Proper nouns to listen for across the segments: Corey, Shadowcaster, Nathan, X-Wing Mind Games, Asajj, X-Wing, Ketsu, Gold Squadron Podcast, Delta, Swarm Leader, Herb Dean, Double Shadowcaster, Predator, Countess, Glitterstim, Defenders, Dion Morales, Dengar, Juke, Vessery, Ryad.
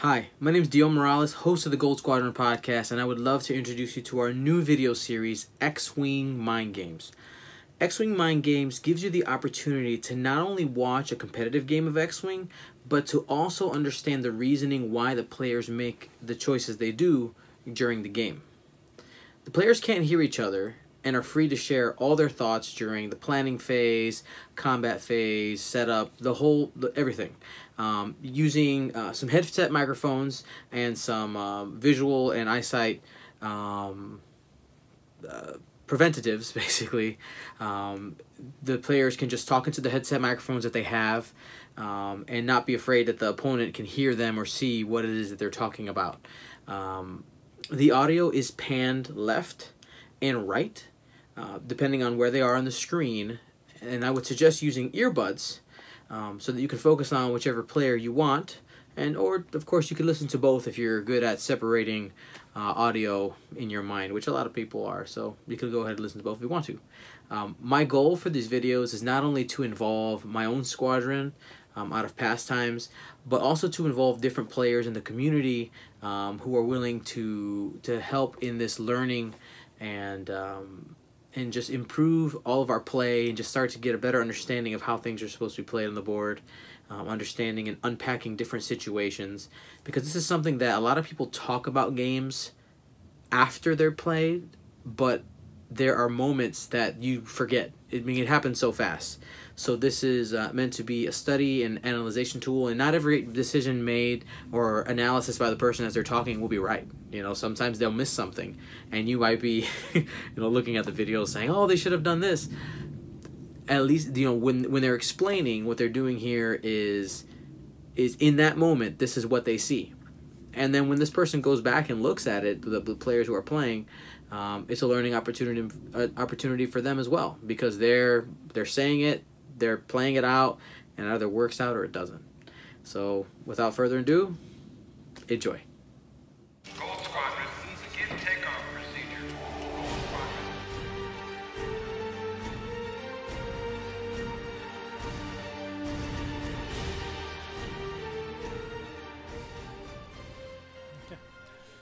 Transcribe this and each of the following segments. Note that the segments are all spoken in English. Hi, my name is Dion Morales, host of the Gold Squadron Podcast, and I would love to introduce you to our new video series, X-Wing Mind Games. X-Wing Mind Games gives you the opportunity to not only watch a competitive game of X-Wing, but to also understand the reasoning why the players make the choices they do during the game. The players can't hear each other and are free to share all their thoughts during the planning phase, combat phase, setup, everything. Using some headset microphones and some visual and eyesight preventatives, basically. The players can just talk into the headset microphones that they have and not be afraid that the opponent can hear them or see what it is that they're talking about. The audio is panned left and right, depending on where they are on the screen, and I would suggest using earbuds so that you can focus on whichever player you want, or of course you can listen to both if you're good at separating audio in your mind, which a lot of people are, so you can go ahead and listen to both if you want to. My goal for these videos is not only to involve my own squadron out of pastimes, but also to involve different players in the community who are willing to help in this learning and just improve all of our play and just start to get a better understanding of how things are supposed to be played on the board, understanding and unpacking different situations, because this is something that a lot of people talk about games after they're played, but there are moments that you forget. I mean, it happens so fast. So this is meant to be a study and analyzation tool, and not every decision made or analysis by the person as they're talking will be right. You know, sometimes they'll miss something, and you might be, looking at the video saying, "Oh, they should have done this." At least, when they're explaining what they're doing here is in that moment, this is what they see. And then when this person goes back and looks at it, the players who are playing, it's a learning opportunity for them as well, because they're saying it. They're playing it out, and it either works out or it doesn't. So, without further ado, enjoy. Gold Squadron, begin takeoff procedure. Gold Squadron. Okay.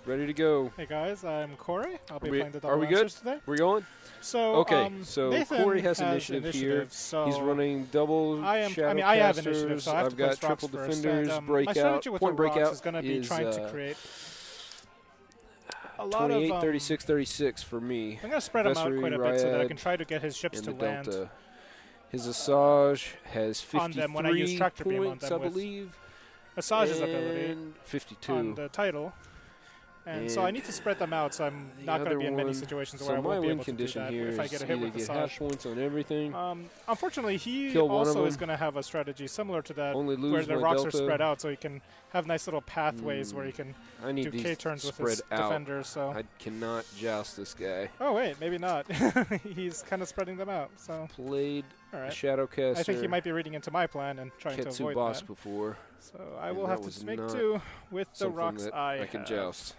Ready to go. Hey guys, I'm Corey. I'll be playing the Double Masters today. We're going? So, okay, so Nathan Corey has initiative here. So he's running double Shadowcasters. I mean, I have initiative, so I've got triple defenders, breakout. My strategy with point breakout is going to be trying to create a lot 28, of 36, 36 for me. I'm going to spread him out quite a bit so that I can try to get his ships to land. Delta. His Asajj has 53 on them when I use tractor beam on them, I believe. Asajj's ability 52 on the title. And so I need to spread them out, so I'm not going to be in many situations where I won't be able to do that if I get a hit with Asajj. Unfortunately, he also is going to have a strategy similar to that, where the rocks are spread out, so he can have nice little pathways where he can do K-turns with his defender. So I cannot joust this guy. Oh, wait, maybe not. He's kind of spreading them out. So played Shadowcaster. I think he might be reading into my plan and trying to avoid that. Before, so I will have to make do with the rocks I can joust.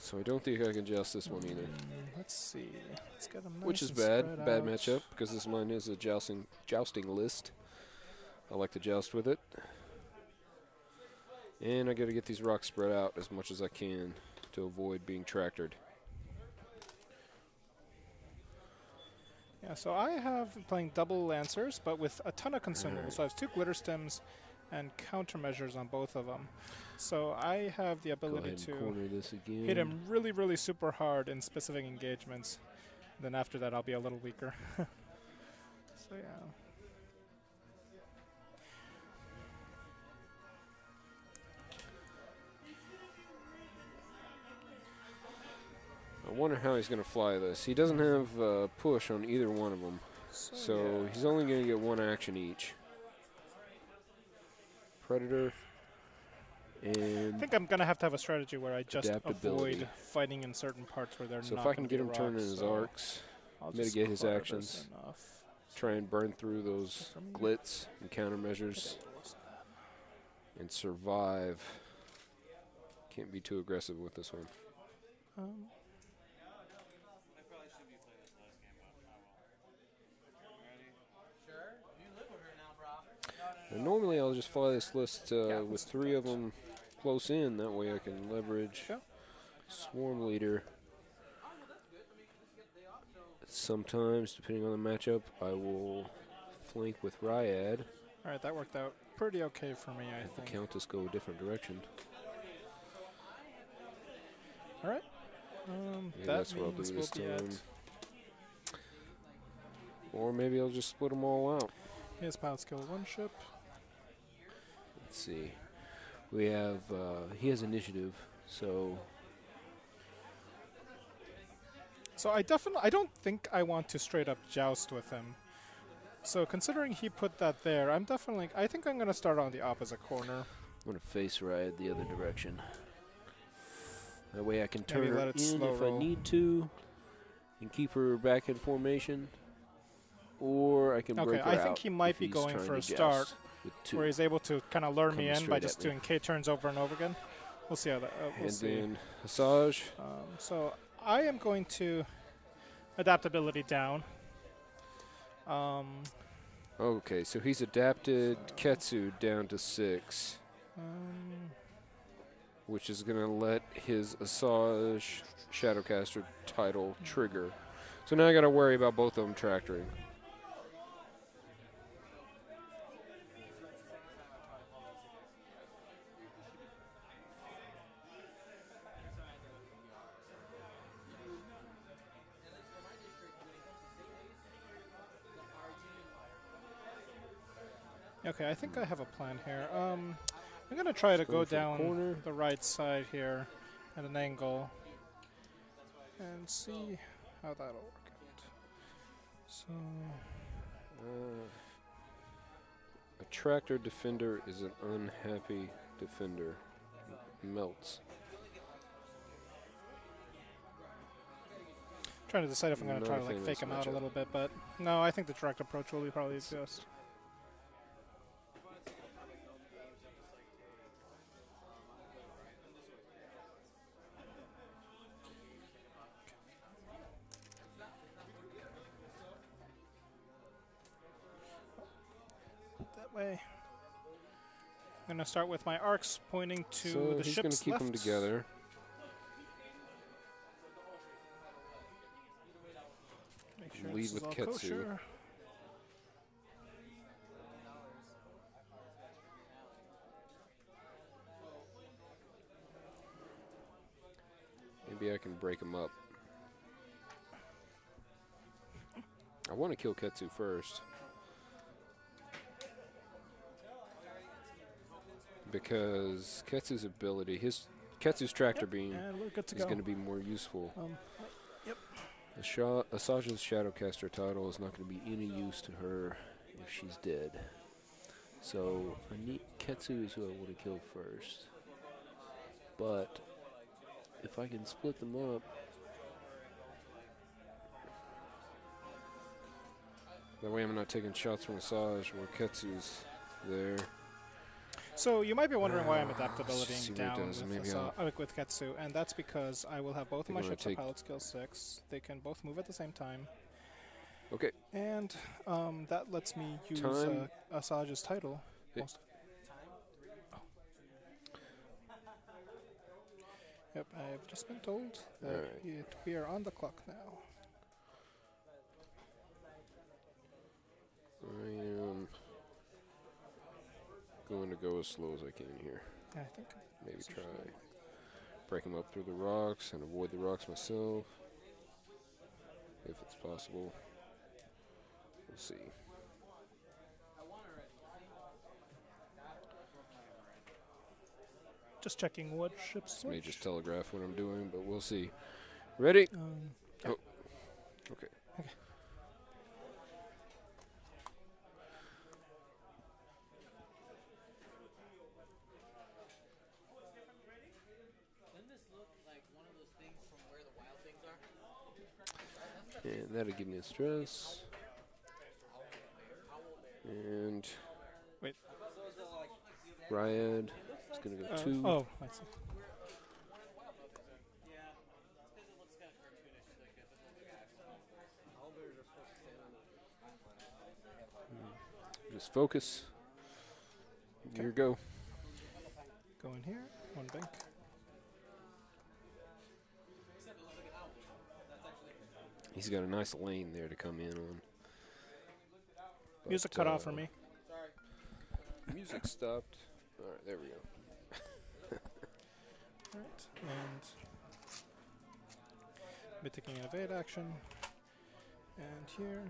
So I don't think I can joust this one either. Let's see. Let's get them nice. Which is bad. Bad matchup, because this mine is a jousting list. I like to joust with it. And I got to get these rocks spread out as much as I can to avoid being tractored. Yeah, so I have playing double Lancers, but with a ton of consumables. Right. So I have two Glitterstims and countermeasures on both of them. So I have the ability to hit him really, really super hard in specific engagements. Then after that, I'll be a little weaker. So yeah. I wonder how he's going to fly this. He doesn't have push on either one of them. So yeah, he's only going to get one action each. Predator. And I think I'm going to have a strategy where I just avoid fighting in certain parts where they're not. So if I can get him turning his arcs, mitigate his actions, try and burn through those glitz and countermeasures, and survive. Can't be too aggressive with this one. And normally I'll just fly this list with three of them close in. That way I can leverage Swarm Leader. Sometimes, depending on the matchup, I will flank with Ryad. All right, that worked out pretty okay for me, I think. The Countess go a different direction. All right. That's what I'll do this time. Or maybe I'll just split them all out. His pilot's killed one ship. Let's see. We have, he has initiative, so. So I definitely, I don't think I want to straight up joust with him. So considering he put that there, I'm definitely, I think I'm going to start on the opposite corner. I'm going to face ride the other direction. That way I can turn her in if I need to and keep her back in formation. Or I can break her out. Okay, I think he might be going for a start where he's able to kind of lure me in by just doing K turns over and over again. We'll see how that goes. And then Asajj. So I am going to adaptability down. Okay, so he's adapted Ketsu down to 6. Which is going to let his Asajj Shadowcaster title trigger. So now I got to worry about both of them tractoring. Okay, I think I have a plan here. I'm going to try to go down the right side here at an angle and see how that'll work out. So, a tractor defender is an unhappy defender. Melts. I'm trying to decide if I'm going to try to like fake him out a little bit, but no, I think the direct approach will be probably the best. I'm going to start with my arcs pointing to the ship's left. So he's going to keep them together. Make sure lead with Ketsu. Kosher. Maybe I can break him up. I want to kill Ketsu first. Because Ketsu's ability, Ketsu's tractor beam is going to be more useful. Asajj's Shadowcaster title is not going to be any use to her if she's dead. So I need Ketsu is who I want to kill first. But if I can split them up, that way I'm not taking shots from Asajj where Ketsu's there. So you might be wondering why I'm adaptabilitying down with Ketsu, and that's because I will have both of my ships at pilot skill 6. They can both move at the same time. Okay. And that lets me use Asajj's title. Yep, I've just been told that we are on the clock now. I am going to go as slow as I can here. I think maybe try break them up through the rocks and avoid the rocks myself, if it's possible. We'll see. Just checking what ships. May just telegraph what I'm doing, but we'll see. Ready? Okay. And that'll give me a stress. And wait, Ryad is going to go 2. Oh, I see. Just focus. Here you go. Go in here. One bank. He's got a nice lane there to come in on. But music cut off for me. Sorry. Music stopped. All right, there we go. All right, and be taking an evade action. And here.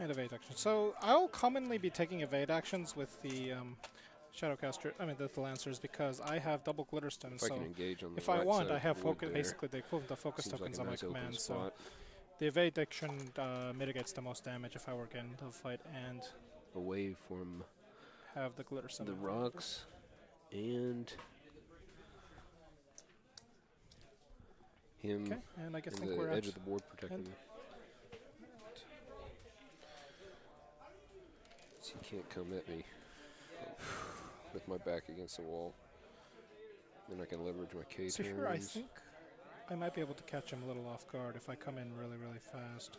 And evade action. So I'll commonly be taking evade actions with the Shadowcaster, I mean the Lancers, because I have double Glitterstim. So if I want, I have focus, basically the equivalent of focus tokens on my command. So the evade action mitigates the most damage if I were getting into a fight and away from have the Glitterstim. The rocks and him. Okay, and I guess think we're at the edge of the board protecting them. He can't come at me with my back against the wall. Then I can leverage my cage. So here I think I might be able to catch him a little off guard if I come in really, really fast.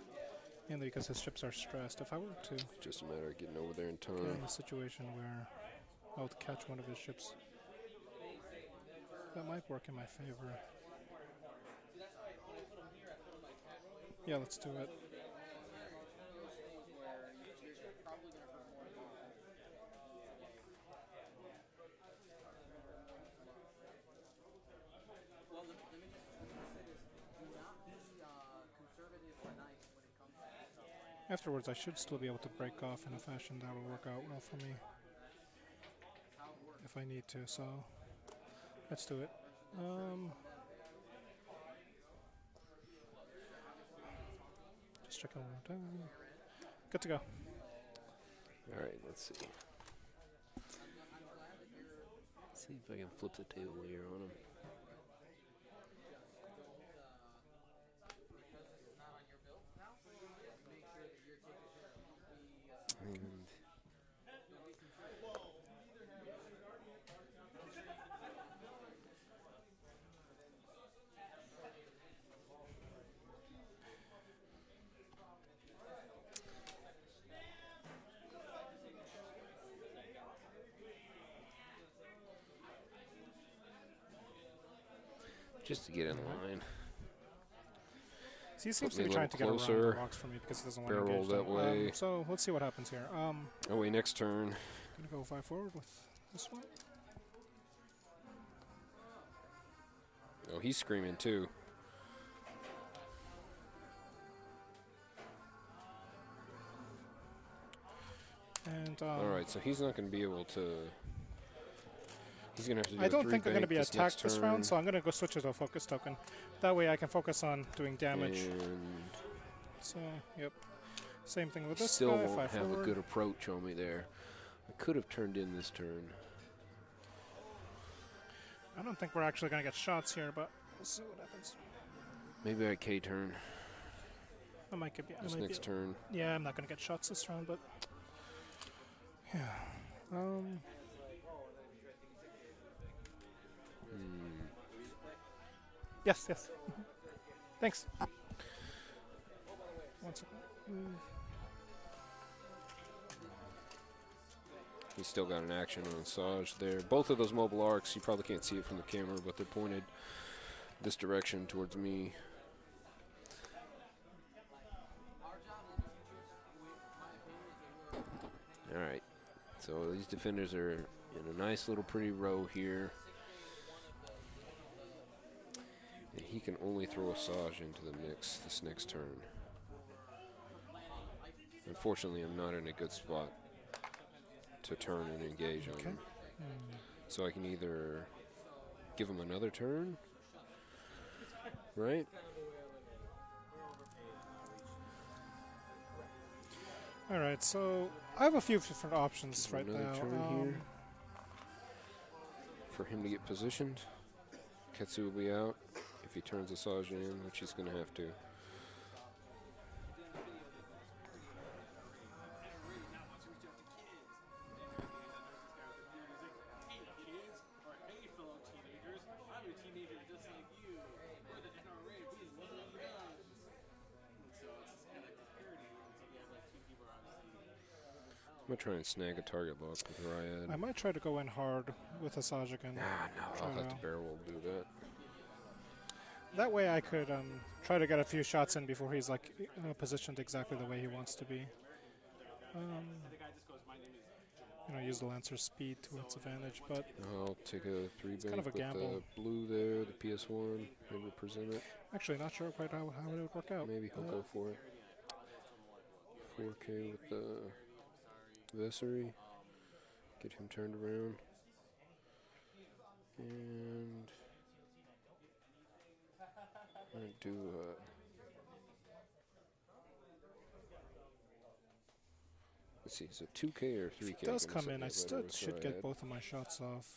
Mainly because his ships are stressed. If I were to... It's just a matter of getting over there in time. Get in a situation where I'll catch one of his ships. That might work in my favor. Yeah, let's do it. Afterwards, I should still be able to break off in a fashion that will work out well for me if I need to, so let's do it. Just check it one more time. Good to go. All right, let's see. Let's see if I can flip the table here on him. Just to get in line. So he seems to be trying to get around the rocks for me because he doesn't want to engage that way. So let's see what happens here. Away next turn. I'm gonna go 5 forward with this one. Oh, he's screaming too. And all right, so he's not going to be able to. I don't think they're going to be attacked this round, so I'm going to go switch it to a focus token. That way I can focus on doing damage. And so, yep. Same thing with this guy. Still won't have a good approach on me there. I could have turned in this turn. I don't think we're actually going to get shots here, but we'll see what happens. Maybe I K-turn. I might get... This next turn. Yeah, I'm not going to get shots this round, but... Yeah. Yes, yes. Thanks. One second. He's still got an action on Asajj there. Both of those mobile arcs, you probably can't see it from the camera, but they're pointed this direction towards me. All right. So these defenders are in a nice little pretty row here. And he can only throw Asajj into the mix this next turn. Unfortunately, I'm not in a good spot to turn and engage on him. So I can either give him another turn, right? All right, so I have a few different options right now. Another turn here for him to get positioned. Ketsu will be out. If he turns Asajj in, which he's going to have to. I'm going to try and snag a target lock with Ryad. I might try to go in hard with Asajj again. No, I'll have to barrel do that. That way I could try to get a few shots in before he's like positioned exactly the way he wants to be. You know, use the Lancer's speed to its advantage, but I'll take a 3-bank kind of a gamble. With the blue there, the PS1, they represent it. Actually, not sure quite how it would work out. Maybe he'll go for it. 4K with the Vessery. Get him turned around. And I'm going to do let's see, is it 2K or 3K? If it does come in, I still should get both of my shots off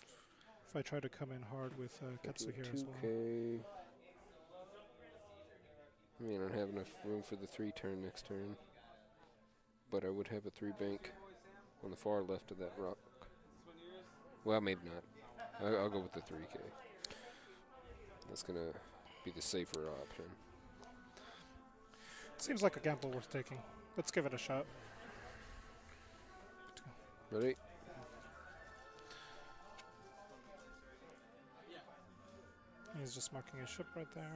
if I try to come in hard with Ketsu here as well. 2K. I mean, I don't have enough room for the 3-turn next turn, but I would have a 3-bank on the far left of that rock. Well, maybe not. I'll go with the 3K. That's going to be the safer option. Seems like a gamble worth taking. Let's give it a shot. Ready? He's just marking his ship right there.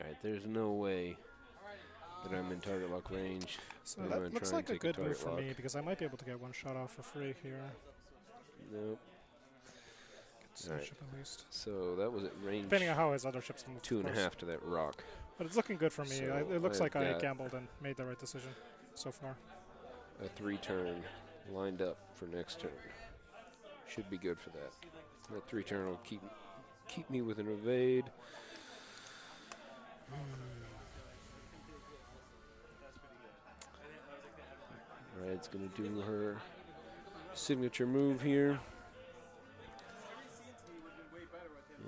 Alright, there's no way that I'm in target lock range. So that looks like a good move for me because I might be able to get one shot off for free here. Nope. Right. At least. So that was at range. Depending on how his other ships move. 2.5 to that rock. But it's looking good for me. So it looks like I gambled and made the right decision so far. A 3-turn lined up for next turn. Should be good for that. That 3-turn will keep me with an evade. Red's going to do her signature move here.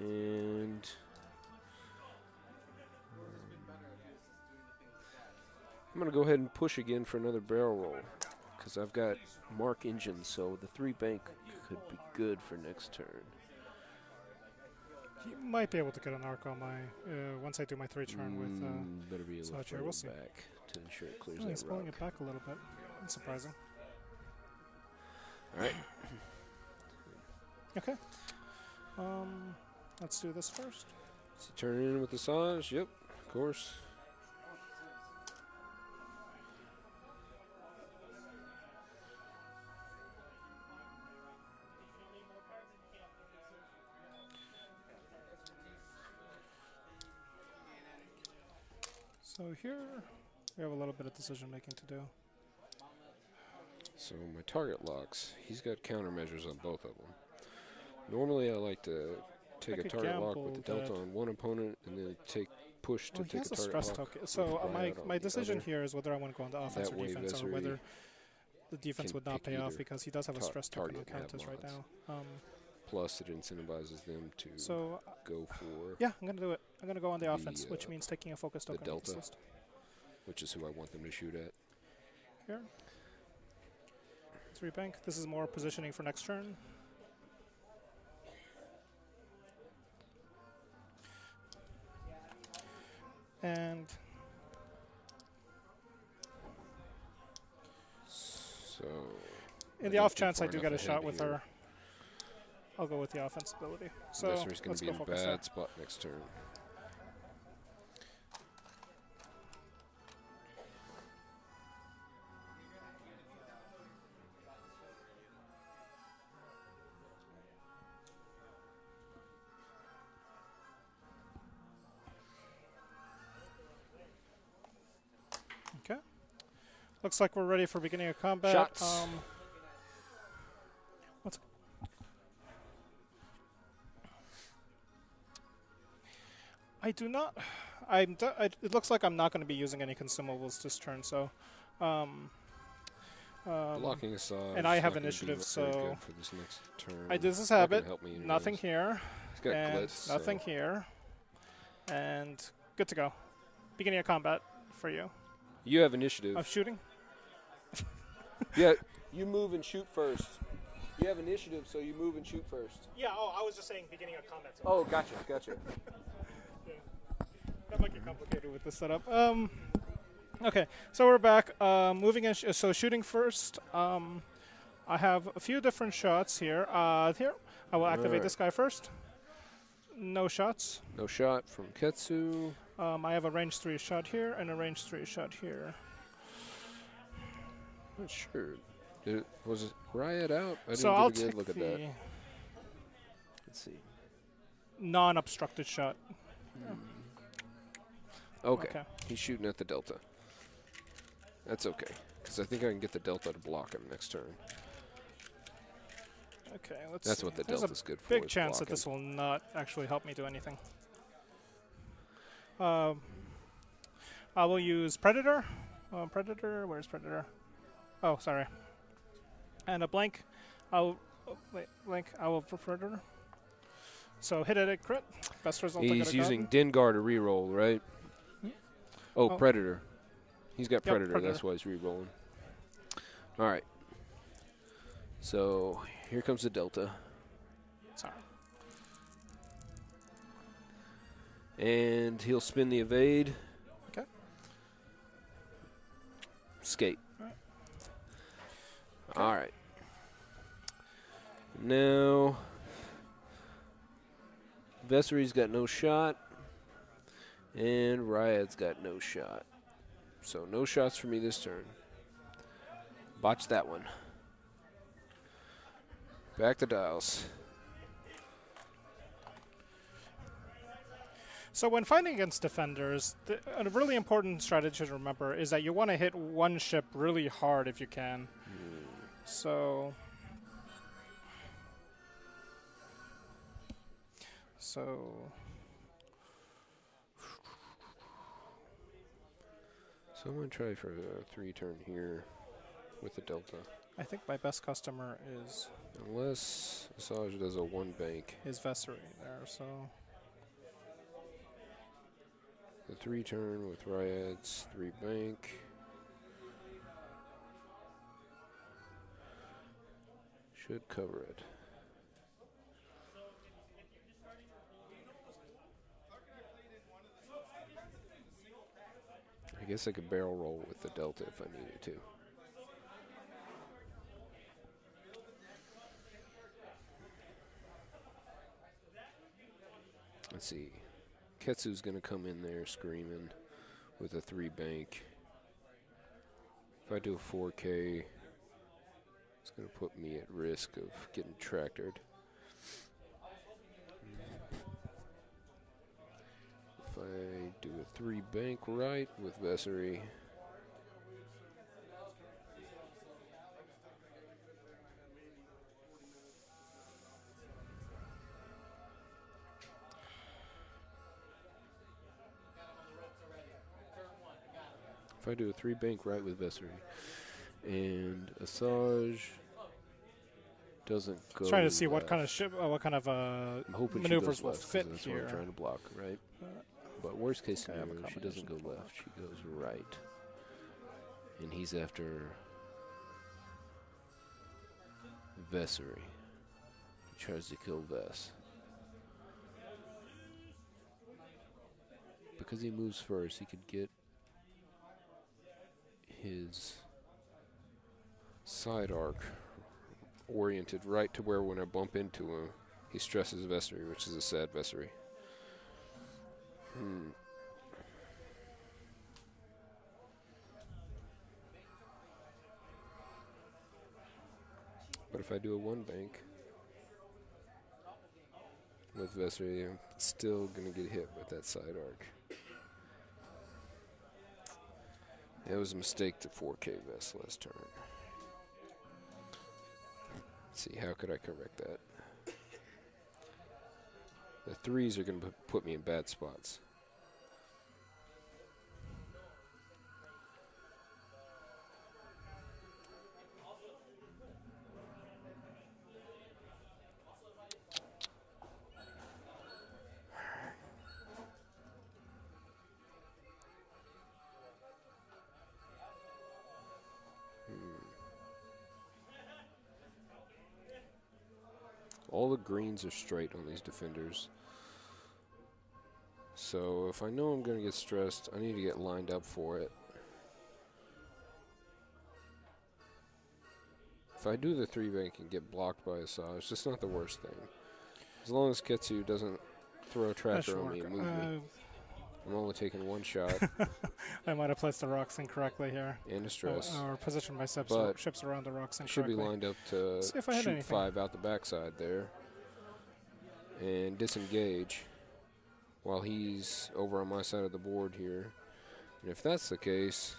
And I'm going to go ahead and push again for another barrel roll because I've got Mark Engine, so the 3-bank could be good for next turn. He might be able to get an arc on my once I do my 3-turn with better be able to we'll see. Back to ensure it clears that he's pulling it back a little bit. That's surprising. All right. Okay. Let's do this first. So turn in with the Asajj. Yep, of course. So here, we have a little bit of decision making to do. So my target locks, he's got countermeasures on both of them. Normally I like to take a target lock with the delta on one opponent and then push to take a target lock. So my decision here is whether I want to go on the offense or defense, or whether the defense would not pay off because he does have a stress token on Countess right now. Plus, it incentivizes them to go for... Yeah, I'm going to do it. I'm going to go on the offense, which means taking a focus token. The Delta, which is who I want them to shoot at. Here. 3-bank. This is more positioning for next turn. And... So... In the off chance I do get a shot with her... I'll go with the offense ability. So Vessery's going to be in a bad spot next turn. Okay. Looks like we're ready for beginning of combat. Shots. I do not. It looks like I'm not going to be using any consumables this turn, so. Blocking Asajj. And I have initiative, so. For this next turn. I do this habit. Nothing here. He's got glitz. Nothing here. And good to go. Beginning of combat for you. You have initiative. I'm shooting. Yeah, you move and shoot first. You have initiative, so you move and shoot first. Yeah, oh, I was just saying beginning of combat. Zone. Oh, gotcha, gotcha. Yeah. That might get complicated with the setup. Okay, so we're back. Moving and shooting first. I have a few different shots here. I will activate this guy first. No shots. No shot from Ketsu. I have a range 3 shot here and a range 3 shot here. Not sure. Was it Ryad out? I didn't get a good look at that. Let's see. Non-obstructed shot. Hmm. Okay. He's shooting at the Delta. That's okay, because I think I can get the Delta to block him next turn. Okay, let's see. That's what the Delta's good for. Big chance that this will not actually help me do anything. I will use Predator. Predator, where's Predator? Oh, sorry. And a blank. I'll Predator. So hit it at crit. Best result. He's using Dengar to reroll, right? Oh, Predator. He's got Predator. Predator. That's why he's rerolling. All right. So here comes the Delta. Sorry. And he'll spin the evade. Okay. Escape. All right. Okay. All right. Now, Vessery's got no shot. And Ryad's got no shot. So no shots for me this turn. Botch that one. Back the dials. So when fighting against defenders, a really important strategy to remember is that you want to hit one ship really hard if you can. Mm. So I'm going to try for a 3-turn here with the Delta. I think my best customer is... Unless Asajj does a 1-bank. Is Vessery there, so... The 3-turn with Ryad's 3-bank. Should cover it. I guess I could barrel roll with the Delta if I needed to. Let's see. Ketsu's going to come in there screaming with a 3-bank. If I do a 4K, it's going to put me at risk of getting tractored. I do a 3-bank right with Vessery. If I do a 3-bank right with Vessery, and Asajj doesn't go. Trying to see what kind of ship, what kind of maneuvers will fit that's here. What I'm trying to block, right? But worst case scenario, she doesn't go left, she goes right. And he's after Vessery. He tries to kill Vess. Because he moves first, he could get his side arc oriented right to where when I bump into him, he stresses Vessery, which is a sad Vessery. Hmm. But if I do a 1-bank with Vessery, I'm still going to get hit with that side arc. It was a mistake to 4K Vess last turn. Let's see, how could I correct that? The 3s are going to put me in bad spots. All the greens are straight on these defenders. So if I know I'm going to get stressed, I need to get lined up for it. If I do the 3-bank and get blocked by Asajj, it's not the worst thing. As long as Ketsu doesn't throw a trapper on me and move me. I'm only taking one shot. I might have placed the rocks incorrectly here. And a stress. Or positioned my ships around the rocks incorrectly. Should be lined up to shoot 5 out the backside there. And disengage while he's over on my side of the board here. And if that's the case,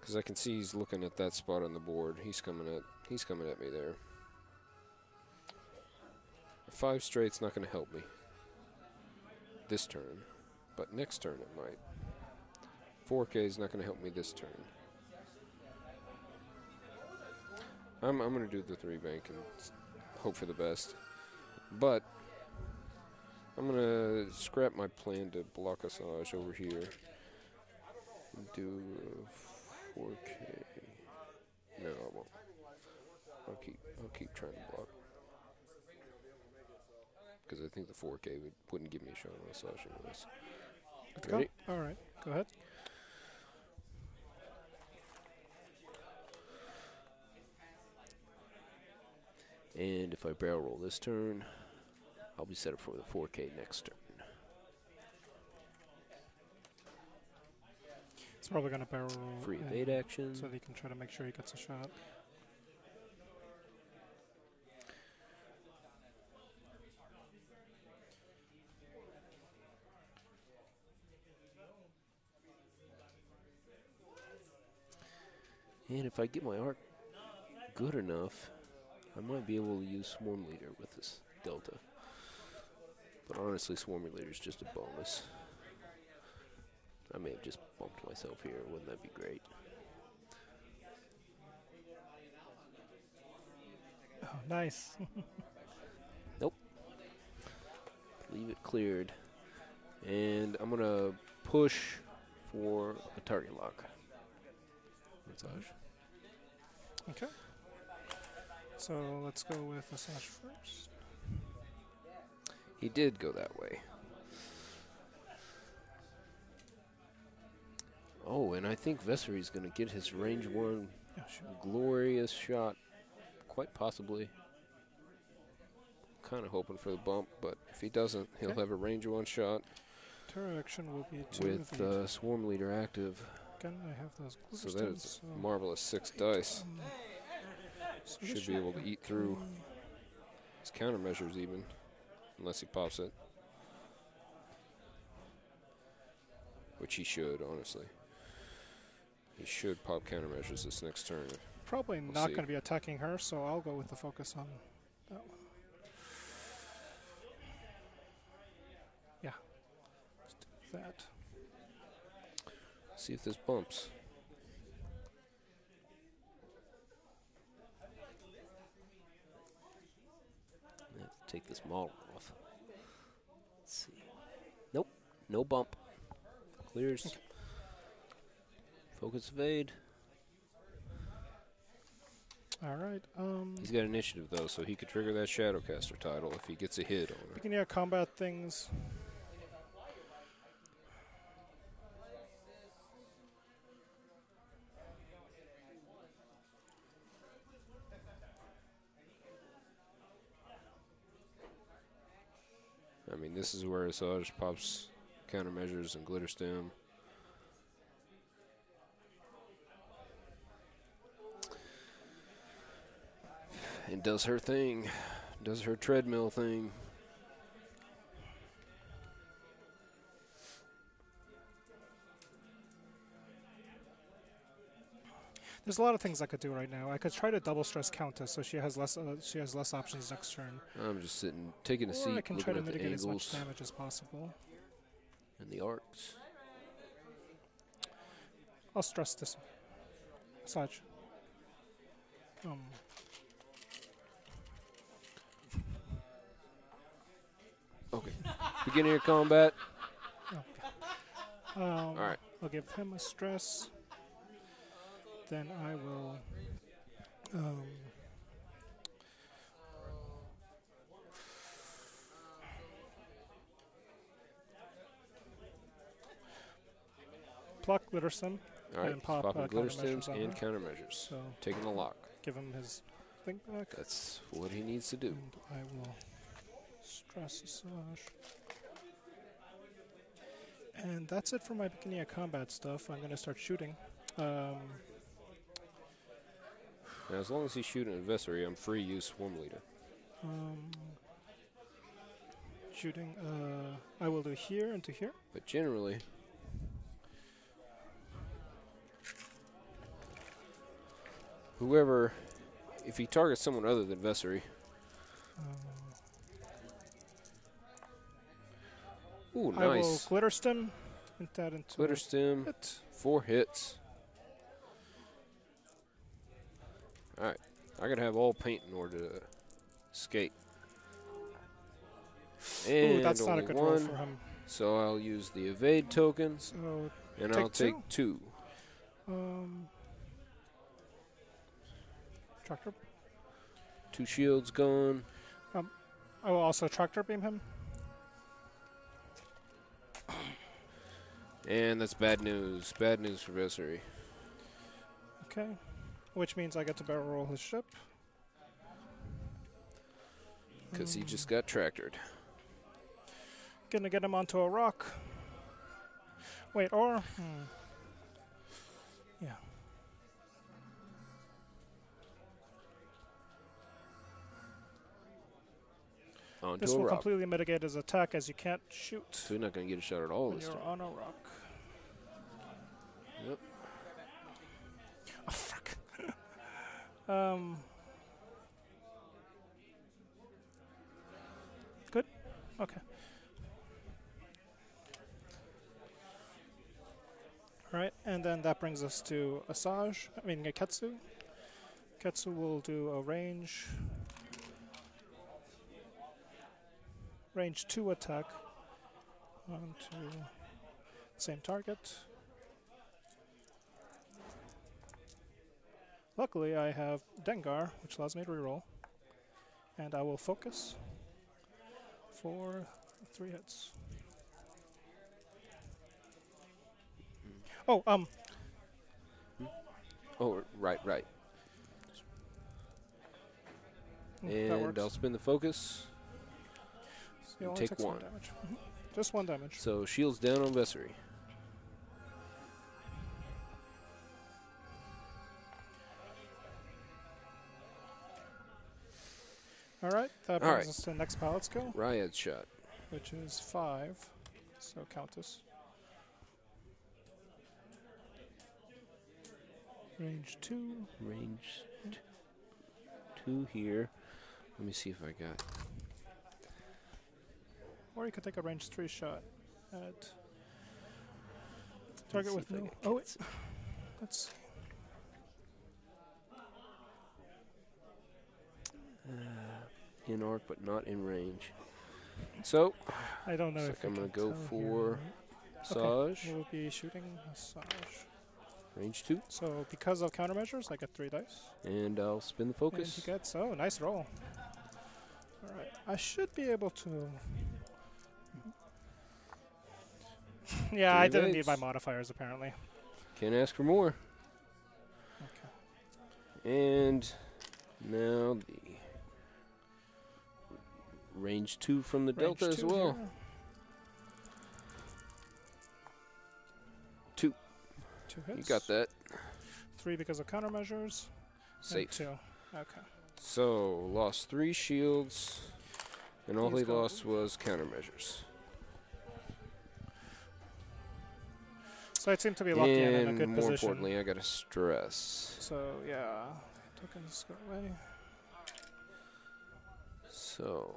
because I can see he's looking at that spot on the board. He's coming at me there. 5 straight's not going to help me this turn. But next turn it might. 4K is not going to help me this turn. I'm going to do the 3-bank and hope for the best. But I'm going to scrap my plan to block Asajj over here. Do 4K. No, I won't. I'll keep trying to block. Because I think the 4K wouldn't give me a shot on Asajj anyways. Ready? All right, go ahead. And if I barrel roll this turn, I'll be set up for the 4K next turn. It's probably going to barrel roll. Free evade action. So they can try to make sure he gets a shot. And if I get my arc good enough, I might be able to use Swarm Leader with this Delta. But honestly, Swarm Leader is just a bonus. I may have just bumped myself here. Wouldn't that be great? Oh, nice. Nope. Leave it cleared. And I'm going to push for a target lock. Asajj. Okay. So let's go with Asajj first. He did go that way. Oh, and I think Vessery's going to get his range one glorious shot, quite possibly. Kind of hoping for the bump, but if he doesn't, he'll have a range one shot. Turret action will be with Swarm Leader active. I have those so that is a marvelous 6 dice. So should be able to eat through his countermeasures even, unless he pops it. Which he should, honestly. He should pop countermeasures this next turn. Probably we'll not going to be attacking her, so I'll go with the focus on that one. Yeah, let's do that. See if this bumps. I have to take this model off. Let's see. Nope. No bump. Clears. Okay. Focus evade. Alright. He's got initiative though, so he could trigger that Shadowcaster title if he gets a hit on it. You can hear combat things. I mean, this is where Asajj pops countermeasures and Glitterstim. And does her thing. Does her treadmill thing. There's a lot of things I could do right now. I could try to double stress Countess, so she has less options next turn. I'm just sitting, taking a seat, looking at the angles. I can try to mitigate as much damage as possible. And the arcs. I'll stress this one. Asajj. Okay. Beginning of combat. Okay. All right. I'll give him a stress. Then I will pluck Glitterstim. All right, and pop Glitterstims and countermeasures. So taking the lock. Give him his thing back. That's what he needs to do. And I will stress Asajj. And that's it for my Bikini combat stuff. I'm going to start shooting. Now, as long as he's shooting at Vessery, I'm free use Swarm Leader. Shooting, I will do here and to here. But generally, whoever, if he targets someone other than Vessery. Ooh, nice. I will Glitterstim. Hit that into Glitterstim, hit. 4 hits. All right, I gotta have all paint in order to escape. And ooh, that's not a good roll for him. So I'll use the evade token, so and I'll take 2. Tractor. 2 shields gone. I will also tractor beam him. And that's bad news. Bad news for Vessery. Okay. Which means I get to barrel roll his ship. Because he just got tractored. Gonna get him onto a rock. Wait, or... Yeah. Onto this will completely mitigate his attack as you can't shoot. So you're not gonna get a shot at all this time. You're on a rock. Yep. Oh, fuck. Good? Okay. Alright, and then that brings us to Asajj, I mean Ketsu. Ketsu will do a range 2 attack onto same target. Luckily I have Dengar, which allows me to reroll. And I will focus for 3 hits. Oh, Oh, right. And I'll spin the focus. So and take 1. Damage. Mm-hmm. Just 1 damage. So shields down on Vessery. All right, that brings us to the next pilot's go. Ryad shot. Which is 5, so Countess. Range 2. Range 2 here. Let me see if I got. Or you could take a range 3 shot at target with no. Oh, wait. Let's see. In arc, but not in range. So I don't know if like I'm gonna go for Asajj. We'll be shooting Asajj. Range 2. So because of countermeasures, I get 3 dice. And I'll spin the focus. And he gets, oh, nice roll. All right, I should be able to. Yeah, I didn't need my modifiers apparently. Can't ask for more. Okay. And now the range 2 from the Delta as well. Yeah. 2 hits. You got that. 3 because of countermeasures. Safe. 2. Okay. So lost 3 shields, and all he lost was countermeasures. So I seem to be lucky and in a good position. More importantly, I got to stress. So yeah, tokens go away. So.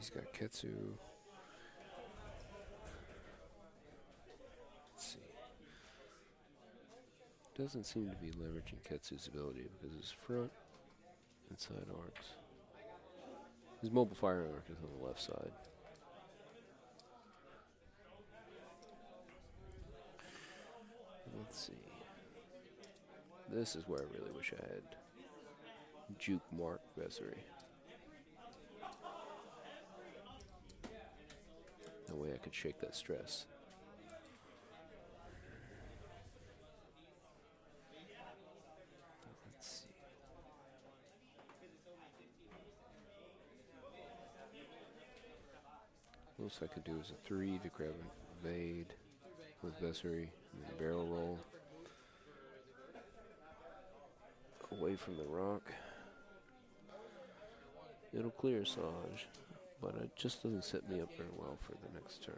He's got Ketsu. Let's see. doesn't seem to be leveraging Ketsu's ability because his front and side arcs. His mobile firing arc is on the left side. Let's see. This is where I really wish I had Juke Mark Vessery. That way I could shake that stress. Let's see. What else I could do is a 3 to grab an evade with Vessery and then barrel roll away from the rock. It'll clear Asajj, but it just doesn't set me up very well for the next turn.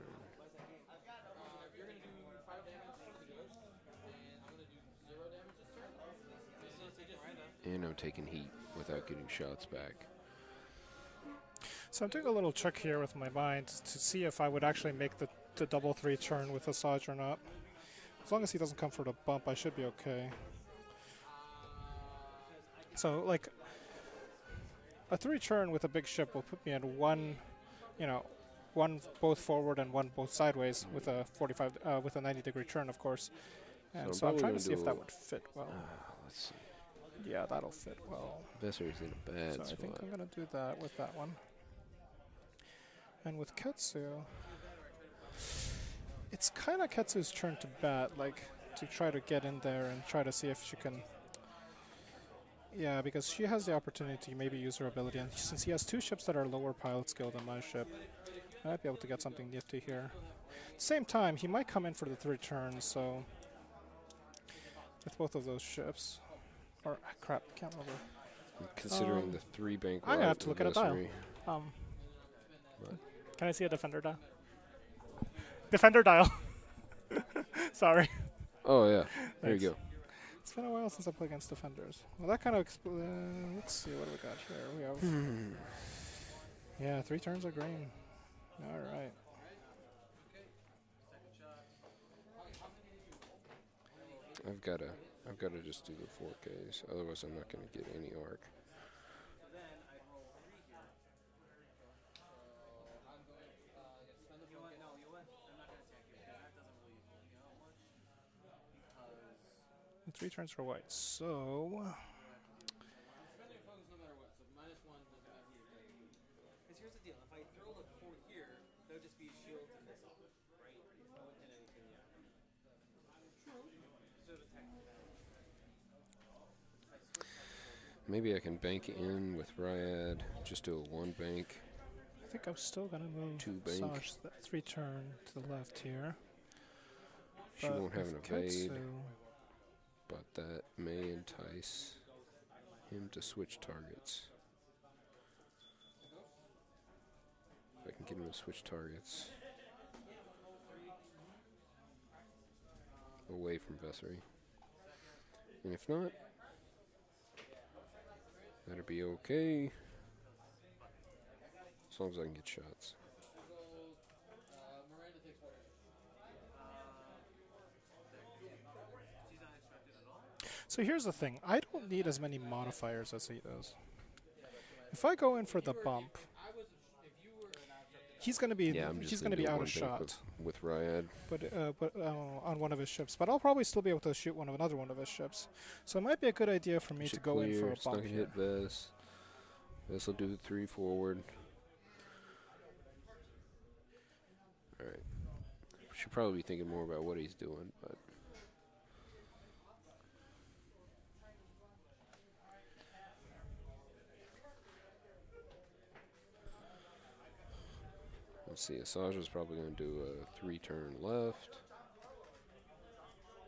And I'm taking heat without getting shots back. So I'm doing a little check here with my mind to see if I would actually make the double 3 turn with Asajj or not. As long as he doesn't come for the bump, I should be okay. So, like, a 3 turn with a big ship will put me at one, you know, one both forward and one both sideways with a 90-degree turn, of course. And so I'm trying to see if that would fit well. Let's see. Yeah, that'll fit well. Vessery's in a bad spot. So I think I'm going to do that with that one. And with Ketsu, it's kind of Ketsu's turn to bat, like, to try to get in there and try to see if she can... Yeah, because she has the opportunity to maybe use her ability, and since he has 2 ships that are lower pilot skill than my ship, I might be able to get something nifty here. At the same time, he might come in for the 3 turns, so... With both of those ships. Or, crap, I can't remember. Considering the 3 bank... I'm going to have to look at a dial. Can I see a defender dial? Defender dial! Sorry. Oh, yeah. There you go. It's been a while since I played against defenders. Well, that kind of let's see what we got here. We have yeah, 3 turns of green. All right. I've gotta just do the 4Ks. Otherwise, I'm not gonna get any arc. And 3 turns for white, so... Maybe I can bank in with Ryad, just do a 1 bank. I think I'm still going to move 2 bank. 3 turn to the left here. She won't have an evade. But that may entice him to switch targets. If I can get him to switch targets away from Vessery. And if not, that'll be okay. As long as I can get shots. So here's the thing, I don't need as many modifiers as he does. If I go in for the bump, he's going to be out of shot with Ryad, but on one of his ships. But I'll probably still be able to shoot another one of his ships. So it might be a good idea for me to go in for a bump here. Hit Vess. Vess will do 3 forward. All right. Should probably be thinking more about what he's doing, but. Let's see, Asajj is probably going to do a 3 turn left.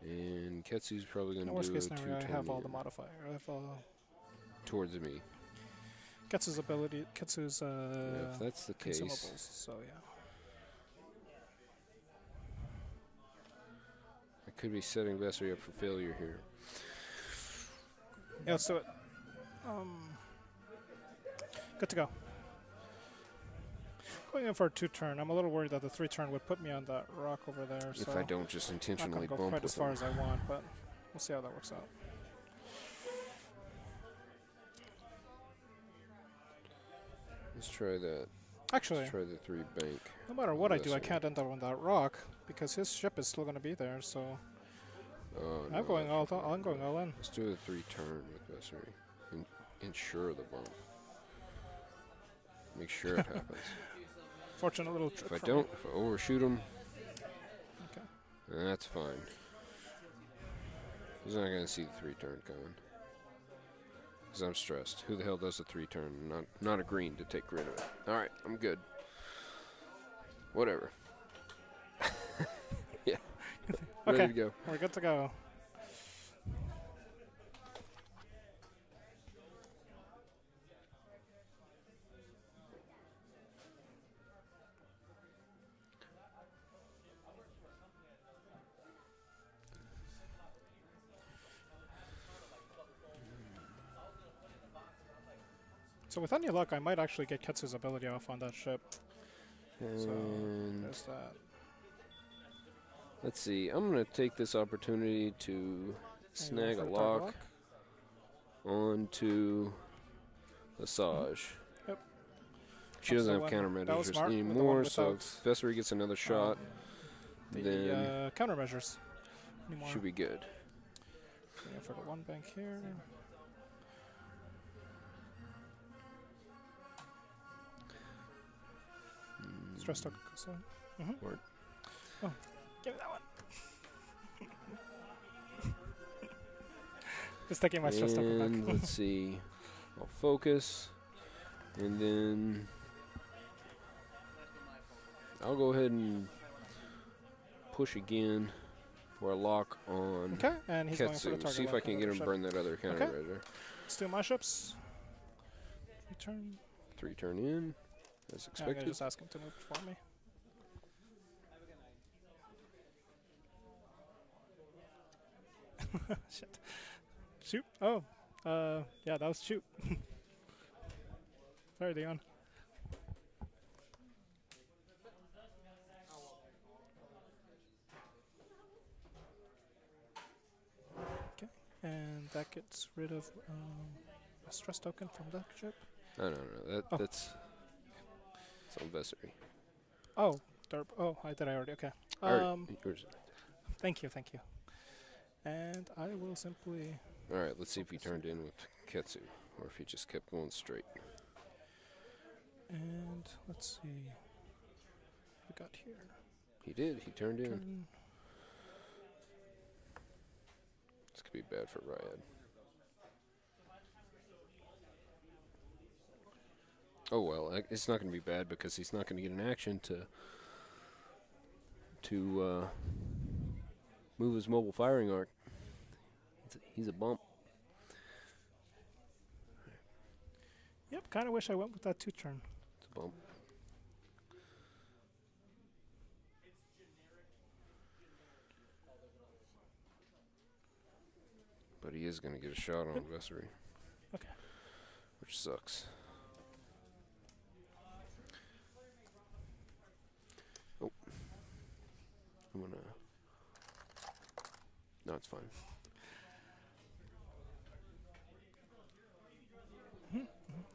And Ketsu's probably going to do a 2 turn. I have all the modifier. Towards me. Ketsu's ability, Ketsu's yeah, if that's the case. So, yeah. I could be setting Vessery up for failure here. Yeah, let's do it. Good to go. Going in for a 2 turn. I'm a little worried that the 3 turn would put me on that rock over there. If so I don't just intentionally bump with him. I'm not going to go quite as far as I want, but We'll see how that works out. Let's try that. Actually, let's try the 3 bank. No matter what I do, I can't end up on that rock because his ship is still going to be there. So I'm going all in. Let's do the 3 turn with Vessery. Ensure the bump. Make sure it happens. Fortunate little trick. If I don't, if I overshoot him, okay, that's fine. He's not going to see the 3 turn coming. Because I'm stressed. Who the hell does the 3 turn? Not agreeing to take rid of it. All right, I'm good. Whatever. Yeah. Ready to go. We're good to go. So with any luck, I might actually get Ketsu's ability off on that ship. And so there's that. Let's see. I'm going to take this opportunity to snag a lock onto Asajj. Yep. She doesn't have countermeasures anymore, so if Vessery gets another shot, then countermeasures anymore should be good. Yeah, for the 1 bank here. Stressed out, so. Word. Oh, give me that one. Just taking my stressed out back. Let's see. I'll focus, and then I'll go ahead and push again for a lock on and he's Ketsu. Going for the see if I can get him to burn that other counter measure. Steal my ships. 3 turn. 3 turn in. As expected. I'm just ask him to move for me. Shit. Shoot. Oh. Yeah, that was shoot. Sorry, Dion. Okay. And that gets rid of a stress token from that ship. No, no, no. That's... on Vessery. Oh, derp. Oh, I did already. Okay. Thank you. And I will simply... Alright, let's see if he turned in with Ketsu, or if he just kept going straight. And let's see what we got here. He did. He turned in. This could be bad for Ryad. Oh, well, it's not going to be bad because he's not going to get an action to move his mobile firing arc. He's a bump. Yep, kind of wish I went with that 2 turn. It's a bump. But he is going to get a shot on Vessery. Okay. Which sucks. No, it's fine.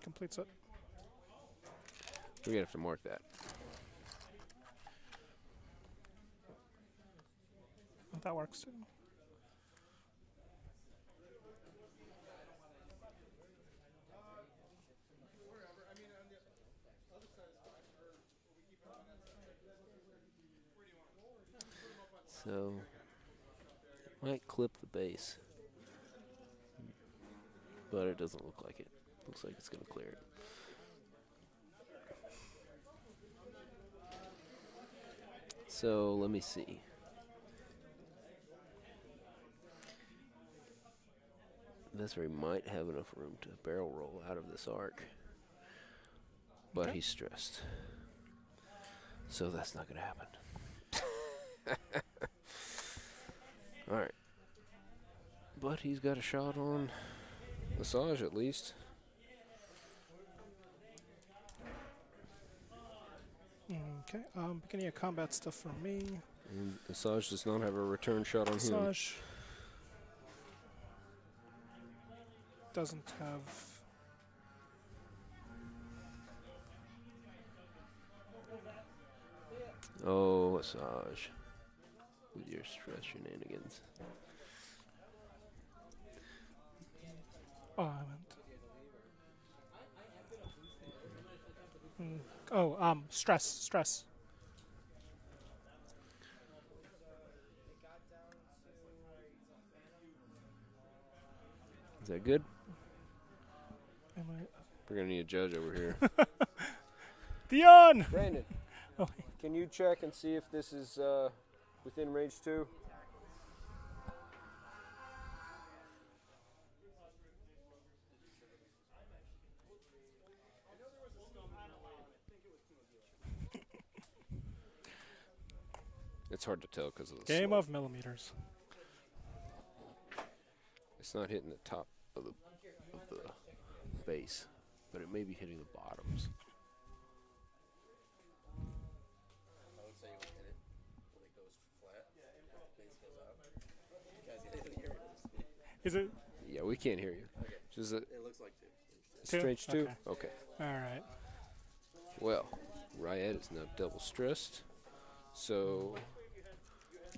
Completes it. We're gonna have to mark that. That works too. So, it might clip the base, but it doesn't look like it. Looks like it's going to clear it. So, let me see. Vessery might have enough room to barrel roll out of this arc, but he's stressed. So, that's not going to happen. Alright. But he's got a shot on Asajj at least. Okay, beginning of combat stuff for me. And Asajj does not have a return shot on him. doesn't have... Oh, Asajj. With your stress shenanigans. Oh, I went. Oh, stress. Is that good? Am I? We're gonna need a judge over here. Dion. Brandon. Oh. Can you check and see if this is within range 2? It's hard to tell because of the game slope. Of millimeters. It's not hitting the top of the base, but it may be hitting the bottoms. I would say you hit it when it goes flat. The base goes up. Is it? Yeah, we can't hear you. Okay. Just it looks like 2. Strange 2? Okay. All right. Well, Ryad is now double stressed, so...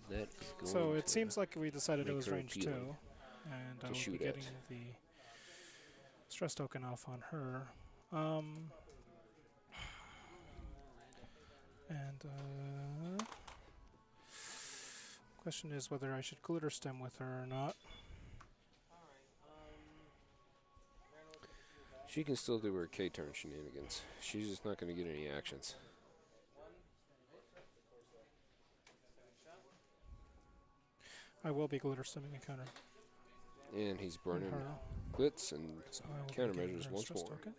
That is going so it seems like we decided it was range 2. And I will be getting the stress token off on her. And question is whether I should Glitterstim with her or not. She can still do her K-turn shenanigans. She's just not going to get any actions. I will be Glitterstimming a counter. And he's burning glitz and countermeasures once more. Token.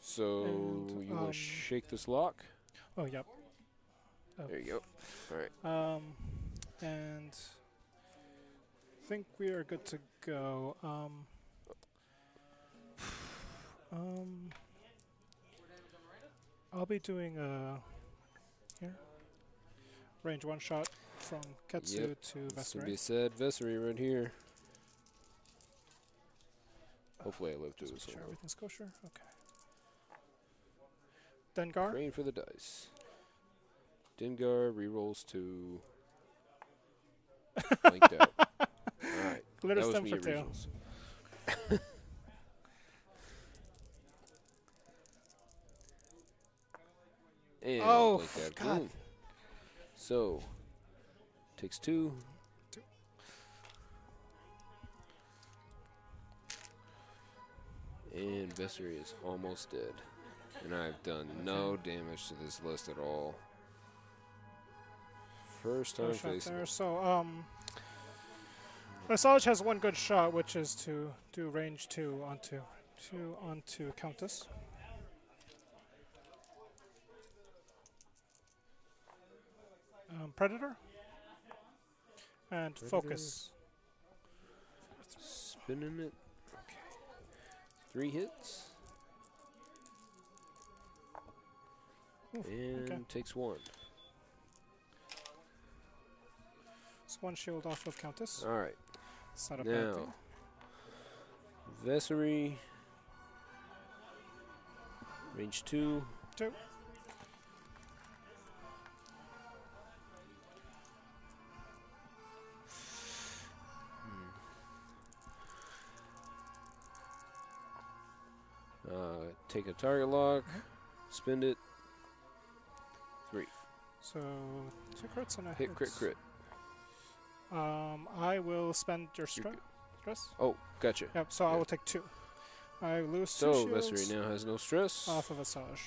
So and, you want to shake this lock? Oh, yep. Oh. There you go. All right. And I think we are good to go. I'll be doing a here range 1 shot. From Ketsu to Vessery. This would be said Vessery right here. Hopefully I live through this one. Sure everything's kosher? Okay. Dengar? Praying for the dice. Dengar re-rolls to... Blanked out. Alright. Glitterstim for tails. And oh, God. Ooh. So... Takes 2. And Vessery is almost dead. And I've done no damage to this list at all. First time facing there. So, Asajj has one good shot, which is to do range 2 onto Countess. Predator? And Predator. Focus. Spinning it. Okay. 3 hits. Oof, and takes 1. It's 1 shield off of Countess. Alright. Now, Vessery. Range 2. 2. Take a target lock, spend it, 3. So 2 crits and a hit. Crit. I will spend your stress. Oh, gotcha. Yep. So I will take 2. I lose 2 shields. So Vessery now has no stress. Off of Asajj.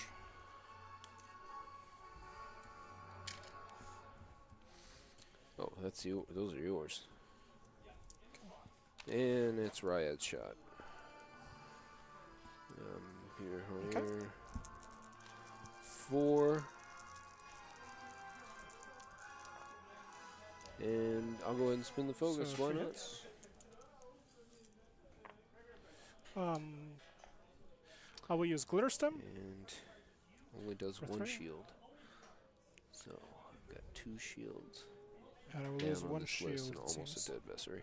Oh, that's you. Those are yours. Yeah. And it's Ryad's shot. Here. 4. And I'll go ahead and spin the focus. So why not? I will use Glitterstim. And only does 1 shield. So I've got 2 shields. And I will lose 1 shield. Almost a dead Vessery.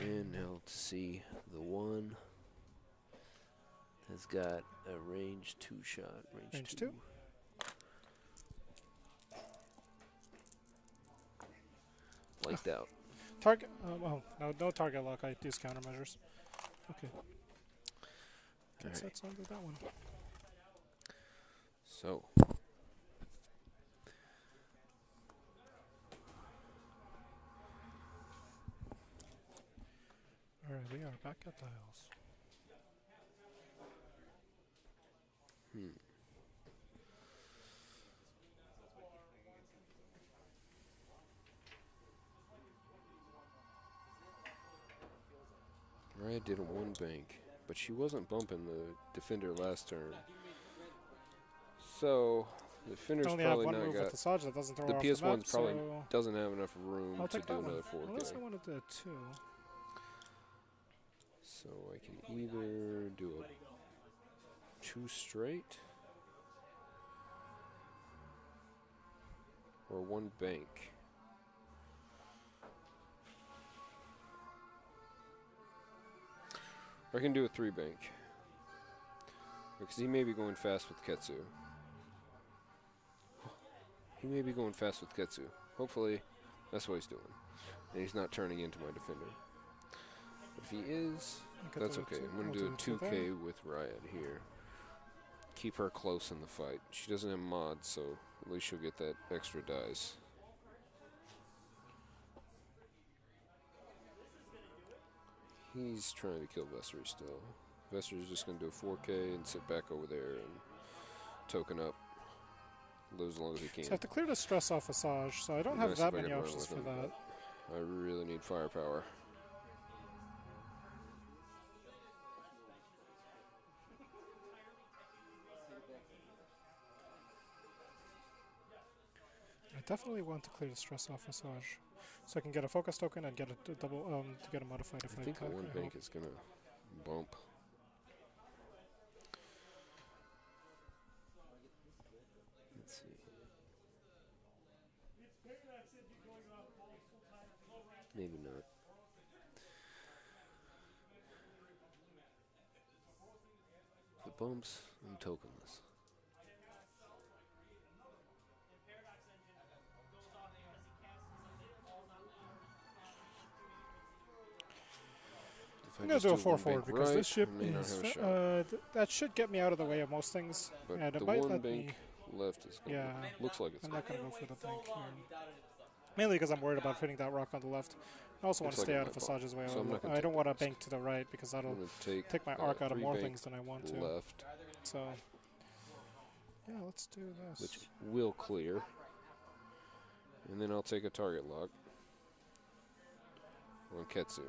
And now to see the one has got a range 2 shot. Range two. Blanked out. Target. Well, no target lock. I use countermeasures. Okay. Guess that's under that one. So. Alright, we are back at the house. Ryad did a 1-bank, but she wasn't bumping the defender last turn. So the defender's probably not got the PS1 probably doesn't have enough room to do another forward guy. Unless I wanted to two. So I can either do a 2 straight or 1-bank. Or I can do a 3-bank. Because he may be going fast with Ketsu. He may be going fast with Ketsu. Hopefully, that's what he's doing. And he's not turning into my defender. If he is, that's okay. I'm going to do a 2K with Ryad here. Keep her close in the fight. She doesn't have mods, so at least she'll get that extra dice. He's trying to kill Vessery still. Vessery's just going to do a 4K and sit back over there and token up. Live as long as he can. So I have to clear the stress off Asajj, so I don't have that many options for that. I really need firepower. I definitely want to clear the stress off Asajj, so I can get a focus token and get a double to get a modified if I think the 1-bank is gonna bump. Let's see. Maybe not. If it bumps, I'm tokenless. I'm going to do a 4-forward because this ship is... that should get me out of the way of most things. But and the one bank left is going to... Yeah, looks like it's I'm not going to go for the bank here. Mainly because I'm worried about hitting that rock on the left. I also want to stay out of Asajj's way. So I don't want to bank to the right because that'll take my arc out of more things than I want to. So, yeah, let's do this. Which will clear. And then I'll take a target lock on Ketsu.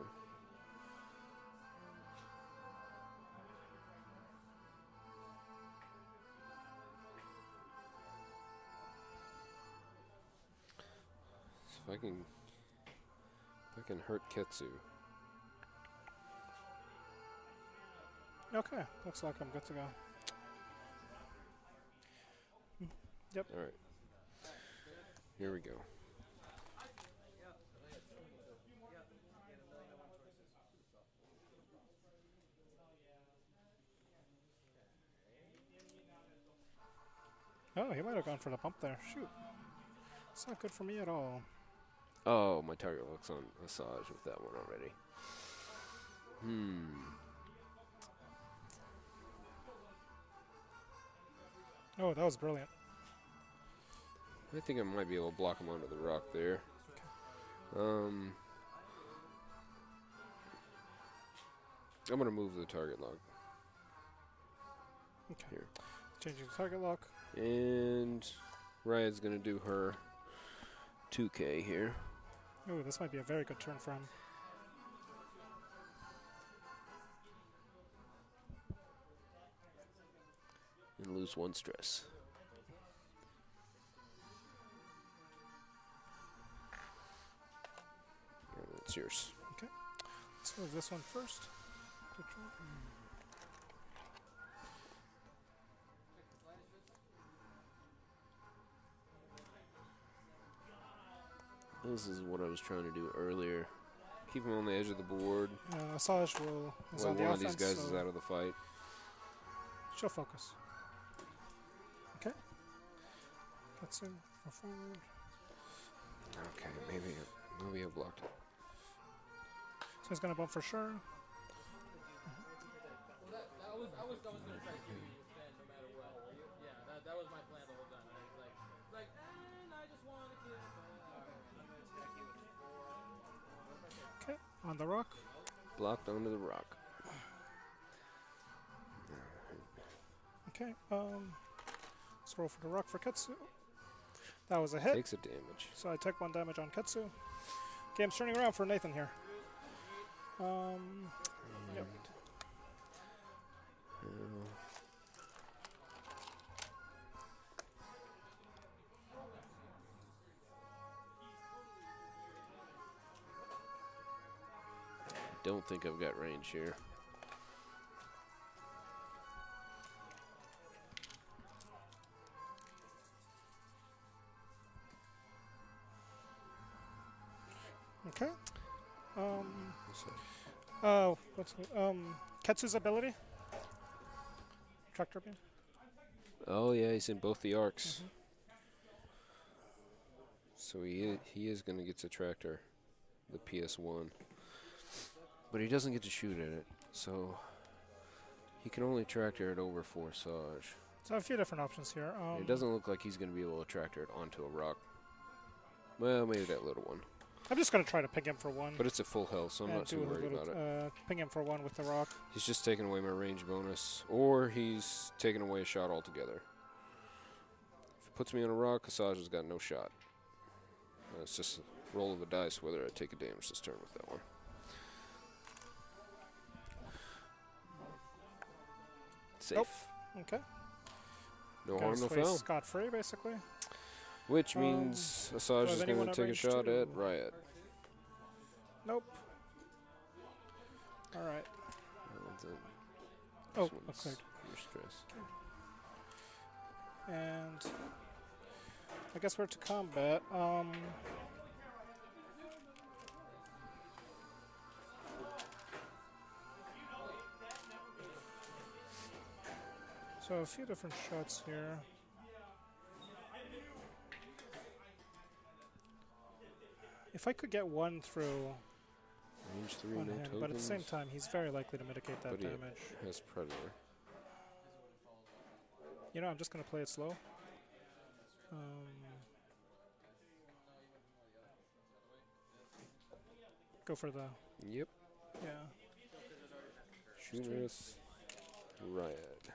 If I can hurt Ketsu. Okay, looks like I'm good to go. Yep. All right. Here we go. Oh, he might have gone for the pump there. Shoot, it's not good for me at all. Oh, my target lock's on Asajj with that one already. Oh, that was brilliant. I think I might be able to block him onto the rock there. Okay. I'm going to move the target lock. Okay. Here. Changing the target lock. And Ryad's going to do her 2K here. Oh, this might be a very good turn for him. And lose 1 stress. Yeah, that's yours. Okay. Let's move this one first. This is what I was trying to do earlier. Keep him on the edge of the board. Asajj will. Is on the one offense, of these guys is out of the fight. She'll focus. Okay. That's it. Go forward. Okay, maybe I blocked it. So he's gonna bump for sure. I was gonna try to kill you then, no matter what. Yeah, that was my plan the whole time. I was like, I just wanted to kill. Okay, on the rock. Blocked onto the rock. Okay, let's roll for the rock for Ketsu. That was a hit. Takes a damage. So I took one damage on Ketsu. Game's turning around for Nathan here. Yep. Don't think I've got range here. Okay. Oh, what's Ketsu's ability? Tractor beam. Oh yeah, he's in both the arcs. Mm-hmm. So he is going to get to tractor, the PS1. But he doesn't get to shoot at it, so he can only tractor it over for Asajj. So a few different options here. It doesn't look like he's going to be able to tractor it onto a rock. Well, maybe that little one. I'm just going to try to ping him for one. But it's a full health, so I'm not too worried about it. Ping him for one with the rock. He's just taking away my range bonus, or he's taking away a shot altogether. If it puts me on a rock, Asajj has got no shot. It's just a roll of a dice whether I take a damage this turn with that one. Safe. Nope. Okay. No harm, no foul. Scot free, basically. Which means Asajj is going to take a shot at Ryad. Nope. All right. Oh, okay. You're stressed. Kay. And I guess we're to combat. So a few different shots here. If I could get one through range three, on no him, but at the same time, he's very likely to mitigate that damage. That's Predator. You know, I'm just going to play it slow. Go for the... Yep. Yeah. Shoot this Ryad.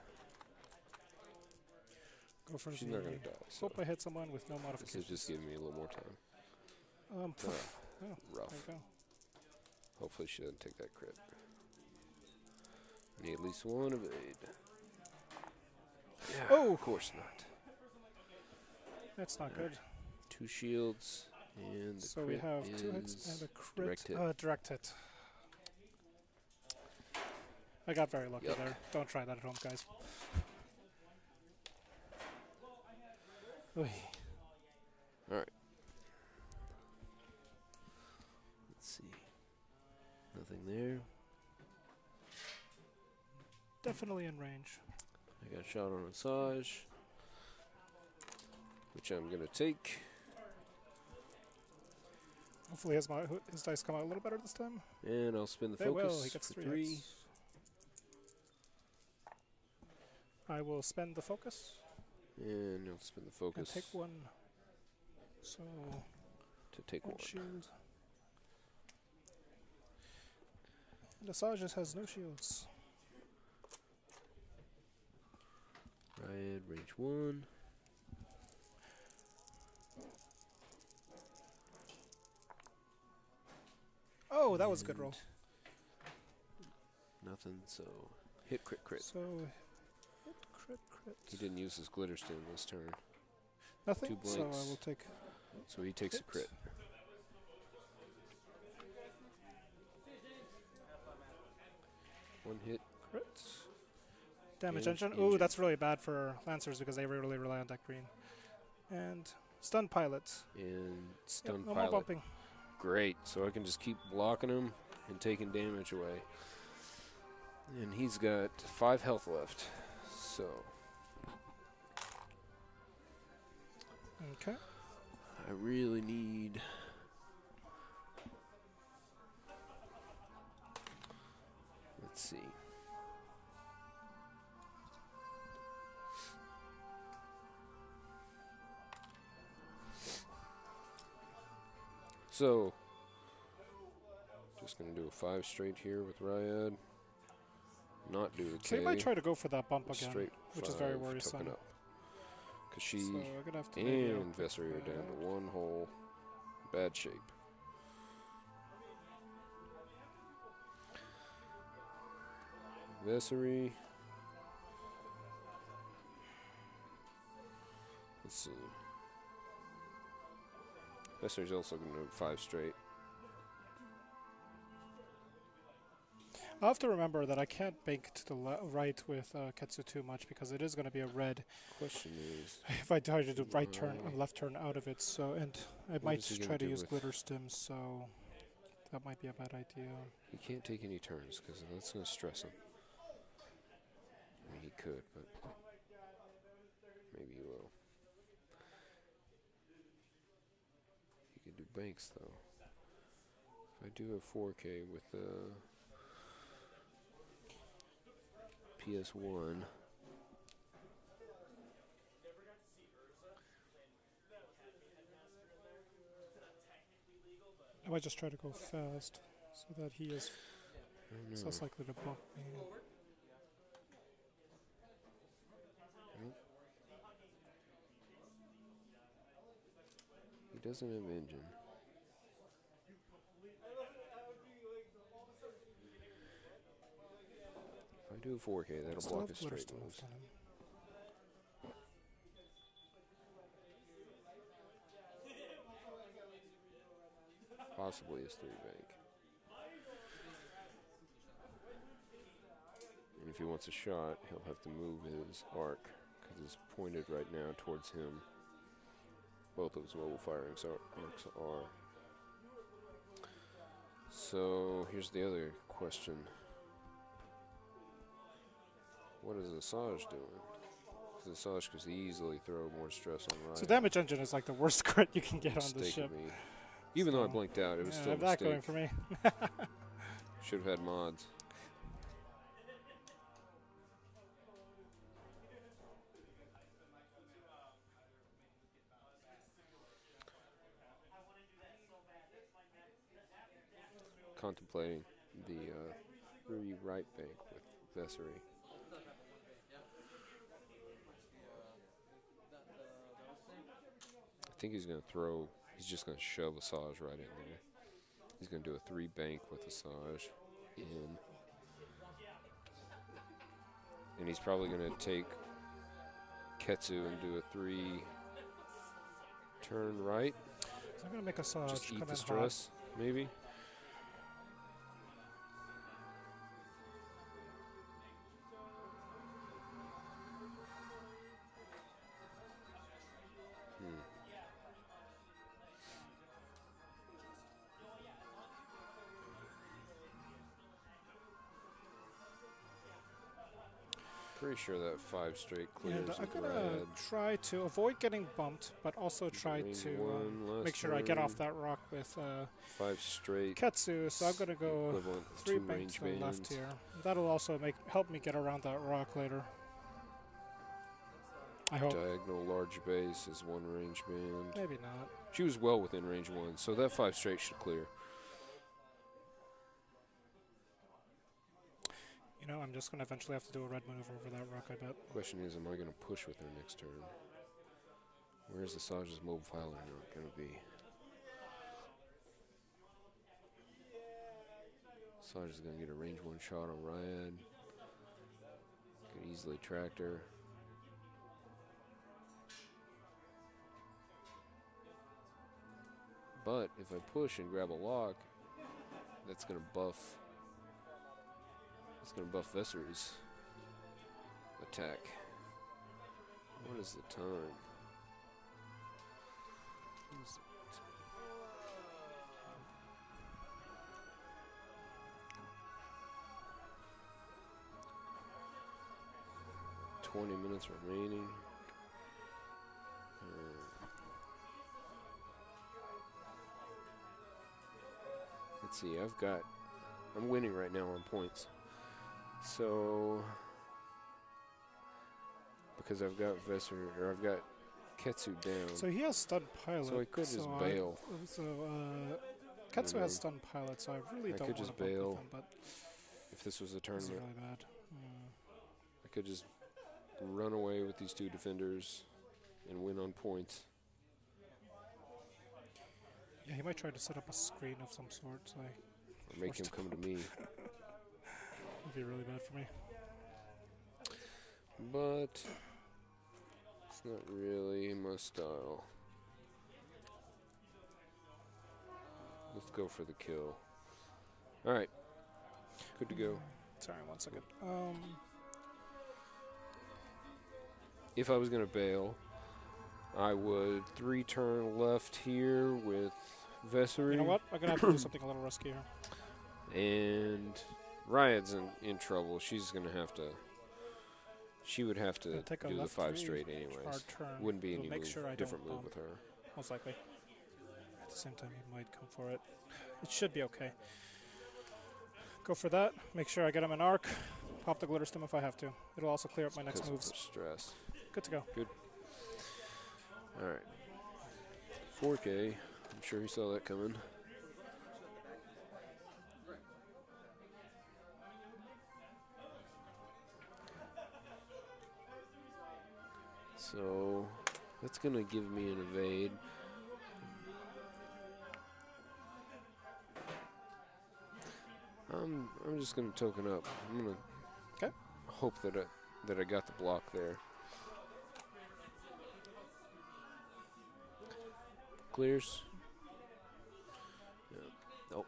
Go for She's not gonna die, so hope I hit someone with no modification. This is just giving me a little more time. Oh, rough. There you go. Hopefully she doesn't take that crit. Need at least one evade. Yeah, oh, of course not. That's not good. Two shields and the crit. So we have two hits and a crit. Direct hit. I got very lucky there. Don't try that at home, guys. Alright. Let's see. Nothing there. Definitely in range. I got a shot on Asajj, which I'm going to take. Hopefully his dice come out a little better this time. And I'll spin the focus. He gets three. I will spend the focus. And you'll spin the focus. And take one. So to take one. Shield. And Asajj just has no shields. Right, range one. Oh, that was a good roll. Nothing, so hit, crit, crit. So he didn't use his Glitterstim this turn. Nothing. Two blanks. So I will take. So he takes a crit. One hit. Crit. Damage engine. Ooh, that's really bad for Lancers because they really rely on that green. And stun pilot. And stun pilot. No more bumping. Great, so I can just keep blocking him and taking damage away. And he's got 5 health left, so... Okay. I really need... Let's see. So, just going to do a 5 straight here with Ryad. Not do the K. So you might try to go for that bump again, which is very worrisome. Because she and Vessery are down to one hole. Bad shape. Vessery. Let's see. Vessery's also going to do 5 straight. I'll have to remember that I can't bank to the right with Ketsu too much because it is going to be a red. Question is, if I try to do right turn and left turn out of it, so and I might try to use Glitterstim, so that might be a bad idea. He can't take any turns because that's going to stress him. I mean, he could, but maybe he will. He could do banks though. If I do a 4K with the PS1. I might just try to go fast so that he is less likely to bump me. He doesn't have engine. I do 4K, that'll block his straight moves. Possibly his 3 bank. And if he wants a shot, he'll have to move his arc, because it's pointed right now towards him. Both of his mobile firing arcs are. So, here's the other question. What is Asajj doing? Because Asajj could easily throw more stress on Ryad. So damage engine is like the worst crit you can get on this ship. Even though I blinked out, it was still a mistake. That going for me. Should have had mods. Contemplating the Ruby right bank with Vessery. I think he's going to throw, he's just going to shove Asajj right in there. He's going to do a 3 bank with Asajj in. And he's probably going to take Ketsu and do a 3 turn right. So I'm going to make Asajj just eat the stress, maybe. Pretty sure that 5 straight clears. I'm going to try to avoid getting bumped, but also try to make sure I get off that rock with 5 straight Ketsu. So I'm going to go 3 banks to the left here. That'll also help me get around that rock later. I hope. Diagonal large base is 1 range band. Maybe not. She was well within range 1, so that 5 straight should clear. No, I'm just going to eventually have to do a red maneuver over that rock, I bet. Question is, am I going to push with her next turn? Where's Asajj's mobile filing going to be? Asajj is going to get a range 1 shot on Ryad. Could easily track her. But if I push and grab a lock, that's going to buff... It's going to buff Vessery's attack. What is the time? 20 minutes remaining. Let's see, I'm winning right now on points. So, because I've got Vessery, or I've got Ketsu down. So he has stun pilot. So I could just bail. Ketsu has stun pilot, so I really don't want to bail with him, but if this was a tournament, this is really bad. I could just run away with these two defenders and win on points. Yeah, he might try to set up a screen of some sort. So or make him come to me. That'd be really bad for me. But it's not really my style. Let's go for the kill. All right, good to go. Sorry, one second. If I was gonna bail, I would three turn left here with Vessery. You know what? I'm gonna have to do something a little riskier. And Ryad's in trouble. She's gonna have to. She would have to do the 5 straight anyways. Wouldn't be any different move with her. Most likely. At the same time, he might go for it. It should be okay. Go for that. Make sure I get him an arc. Pop the Glitterstim if I have to. It'll also clear up my next moves. Stress. Good to go. Good. All right. 4K. I'm sure he saw that coming. So that's going to give me an evade. I'm just going to token up. I'm going to hope that I got the block there. Clears. No. Oh,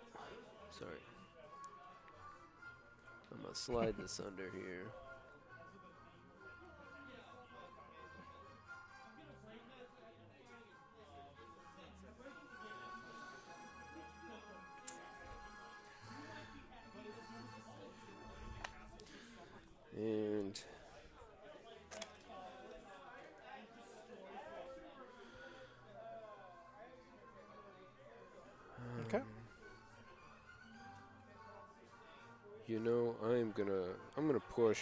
sorry. I'm gonna slide this under here. And okay. You know, I'm gonna push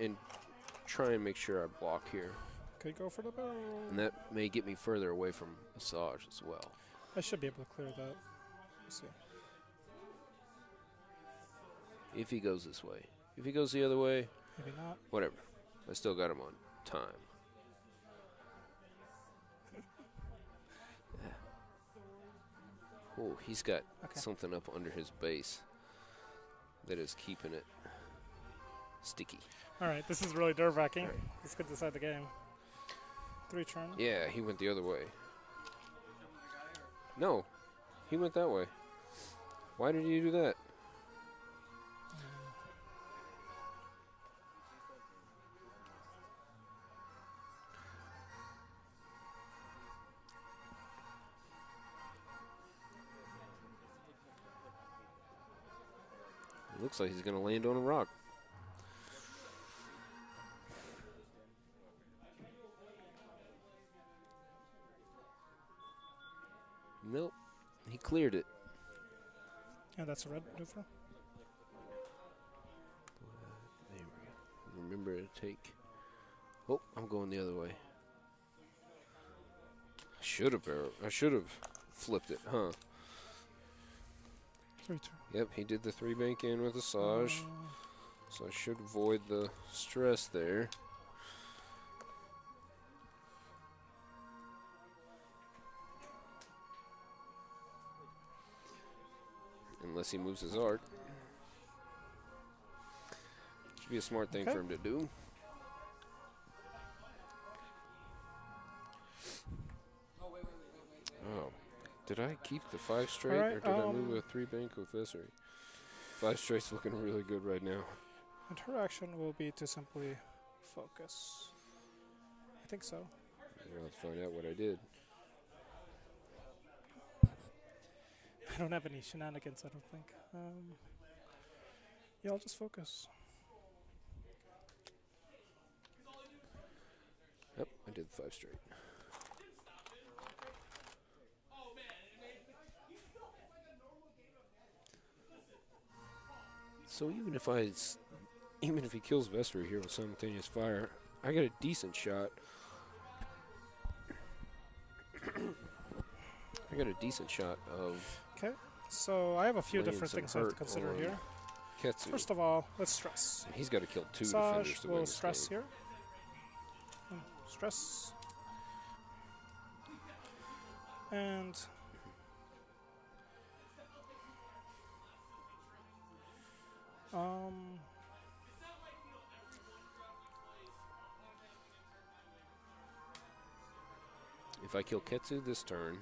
and try and make sure I block here. Could go for the barrel. And that may get me further away from Asajj as well. I should be able to clear that. Let's see. If he goes this way. If he goes the other way, maybe not. Whatever. I still got him on time. Yeah. Oh, he's got something up under his base that is keeping it sticky. All right, this is really nerve-wracking. Right. This could decide the game. 3 turns. Yeah, he went the other way. No, he went that way. Why did you do that? Looks like he's going to land on a rock. Nope. He cleared it. Yeah, that's a red doofer. There we go. Remember to take... Oh, I'm going the other way. I should have flipped it, huh? Yep, he did the 3 bank in with Asajj, so I should avoid the stress there. Unless he moves his arc. Should be a smart thing for him to do. Did I keep the 5 straight, right, or did I move a 3 bank with Vessery? 5 straight's looking really good right now. And her action will be to simply focus. I think so. We'll have to find out what I did. I don't have any shenanigans, I don't think. Yeah, I'll just focus. did 5 straight. So even if he kills Vessery here with simultaneous fire, I got a decent shot. I got a decent shot of. Okay, so I have a few different things I have to consider here. Ketsu. First of all, let's stress. He's got to kill 2 defenders to win this stress game. Here. Stress. And if I kill Ketsu this turn,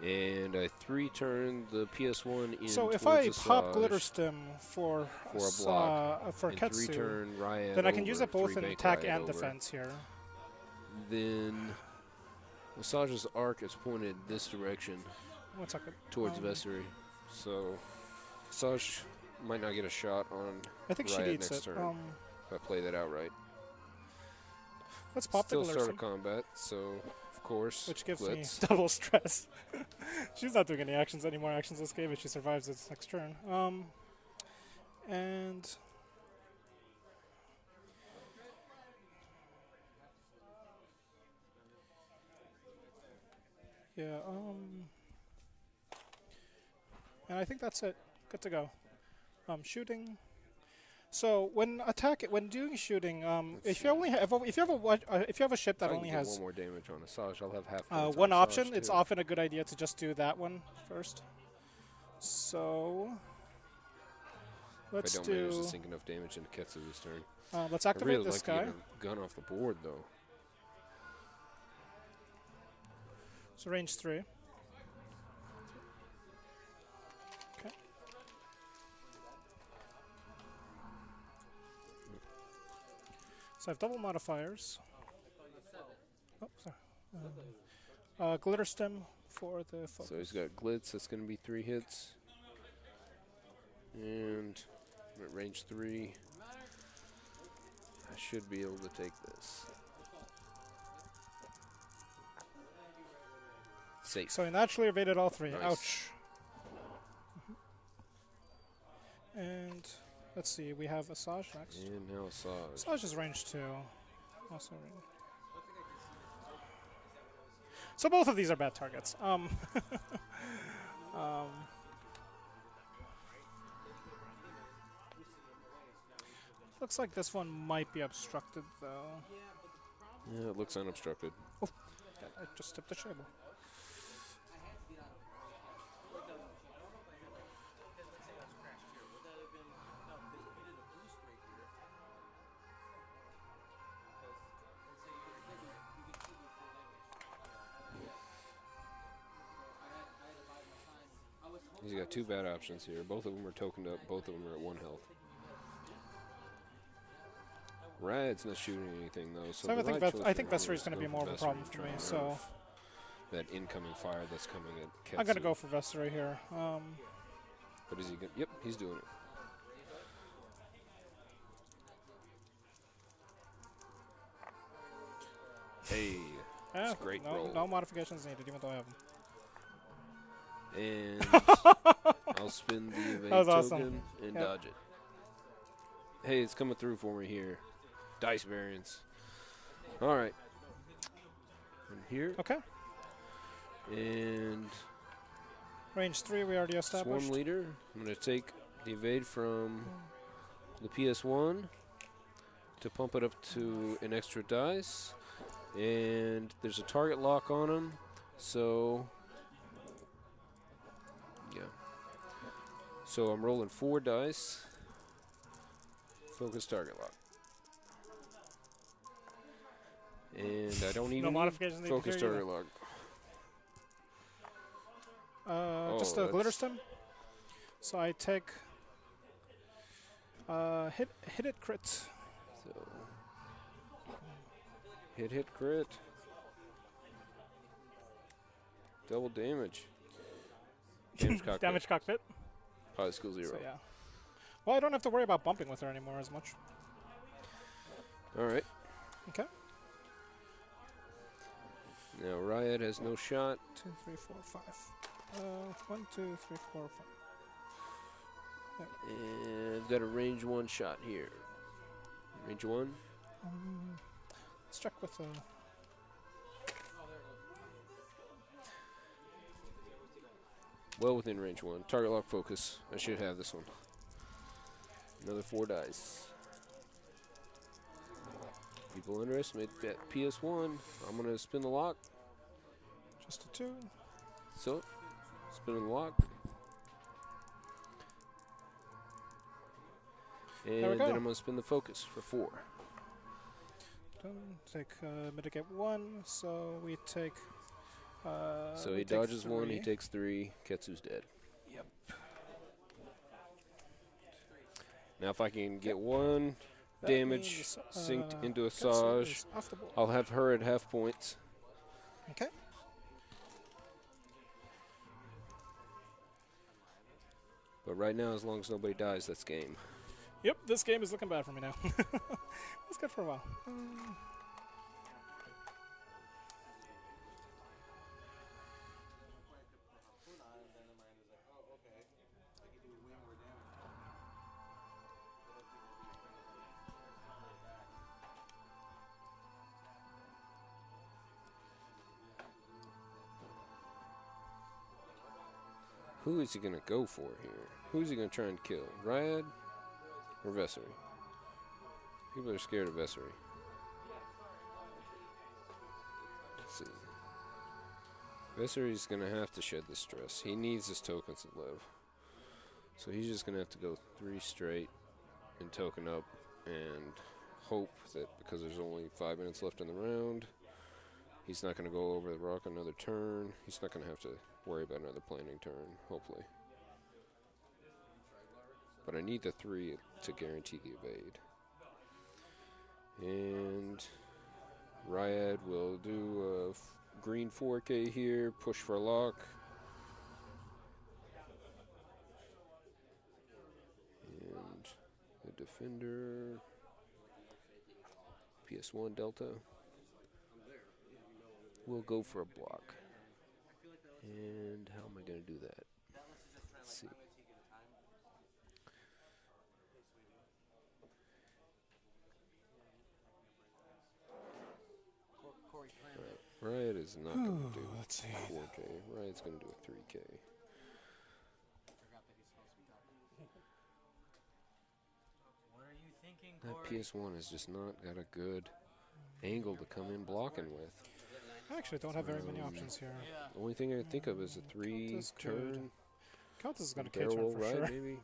and I 3-turn the PS1 in. So if I pop Glitterstim for Ketsu, 3-turn Ryad, then I can use it both in attack and defense here. Then Asajj's arc is pointed this direction, towards Vessery. So Asajj might not get a shot on. I think she needs it. Turn, if I play that out right. Let's pop the Glitterstim. Still start a combat, so of course. Which gives me double stress. She's not doing any more actions this game if she survives this next turn. And yeah, and I think that's it. Good to go. Shooting. So when doing shooting, if you have a ship that only has 1 more damage on Asajj, I'll have half. One option, it's often a good idea to just do that one first. So let's do. If I don't manage to sink enough damage into Ketsu this turn. Let's activate this guy. Gun off the board though. So range 3. I have double modifiers. Oh, sorry. Glitterstim for the focus. So he's got Glitz. That's going to be 3 hits. And I'm at range 3. I should be able to take this. Safe. So he naturally evaded all 3. Nice. Ouch. Mm-hmm. And let's see, we have Asajj next. And now Asajj. Asajj is range 2. Also range. So both of these are bad targets. Looks like this one might be obstructed, though. Yeah, it looks unobstructed. Oh, I just tipped the table. He's got 2 bad options here. Both of them are tokened up. Both of them are at 1 health. Rad's not shooting anything, though. So I think Vessery's going to be more of a problem for me. So that incoming fire that's coming at Ketsu. I'm going to go for Vessery here. But is he going to? Yep, he's doing it. Hey. Yeah, that's a great roll. No modifications needed, even though I have them. And I'll spin the evade token and dodge it. Hey, it's coming through for me here. Dice variance. All right. And here. Okay. And range 3 we already established. Swarm Leader. I'm going to take the evade from the PS1 to pump it up to an extra dice. And there's a target lock on him, so... So I'm rolling 4 dice. Focus target lock. And I don't even need focus target lock. Just a Glitterstim. So I take hit crit. So hit crit. Double damage. Damage cockpit. Damage cockpit. Probably school 0. So, yeah. Well, I don't have to worry about bumping with her anymore as much. All right. Okay. Now Ryad has no shot. 2, 3, 4, 5. 1, 2, 3, 4, 5. Yep. And I've got a range 1 shot here. Range 1? Let's check with well within range 1. Target lock focus. I should have this one. Another 4 dice. People underestimate that PS1. I'm going to spin the lock. Just a 2. So, spinning the lock. And then I'm going to spin the focus for 4. Done. Take mitigate 1, so we take... so he dodges 1, he takes 3. Ketsu's dead. Yep. Now if I can get 1... That damage synced into Asajj. I'll have her at half points. Okay. But right now, as long as nobody dies, that's game. Yep, this game is looking bad for me now. It's good for a while. Who is he going to go for here? Who is he going to try and kill? Ryad or Vessery? People are scared of Vessery. Let's see. Vessery's going to have to shed the stress. He needs his tokens to live. So he's just going to have to go 3 straight and token up and hope that because there's only 5 minutes left in the round, he's not going to go over the rock another turn. He's not going to have to worry about another planning turn, hopefully. But I need the 3 to guarantee the evade. And Ryad will do a green 4K here, push for lock. And the defender, PS1 Delta, will go for a block. And how am I going to do that? Let's see. All right. Riot is not going to do a 4K. Riot's going to do a 3K. That PS1 has just not got a good angle to come in blocking with. I actually don't have very many options here. The only thing I can think of is a 3-turn. Countess is going to catch her for sure. Maybe.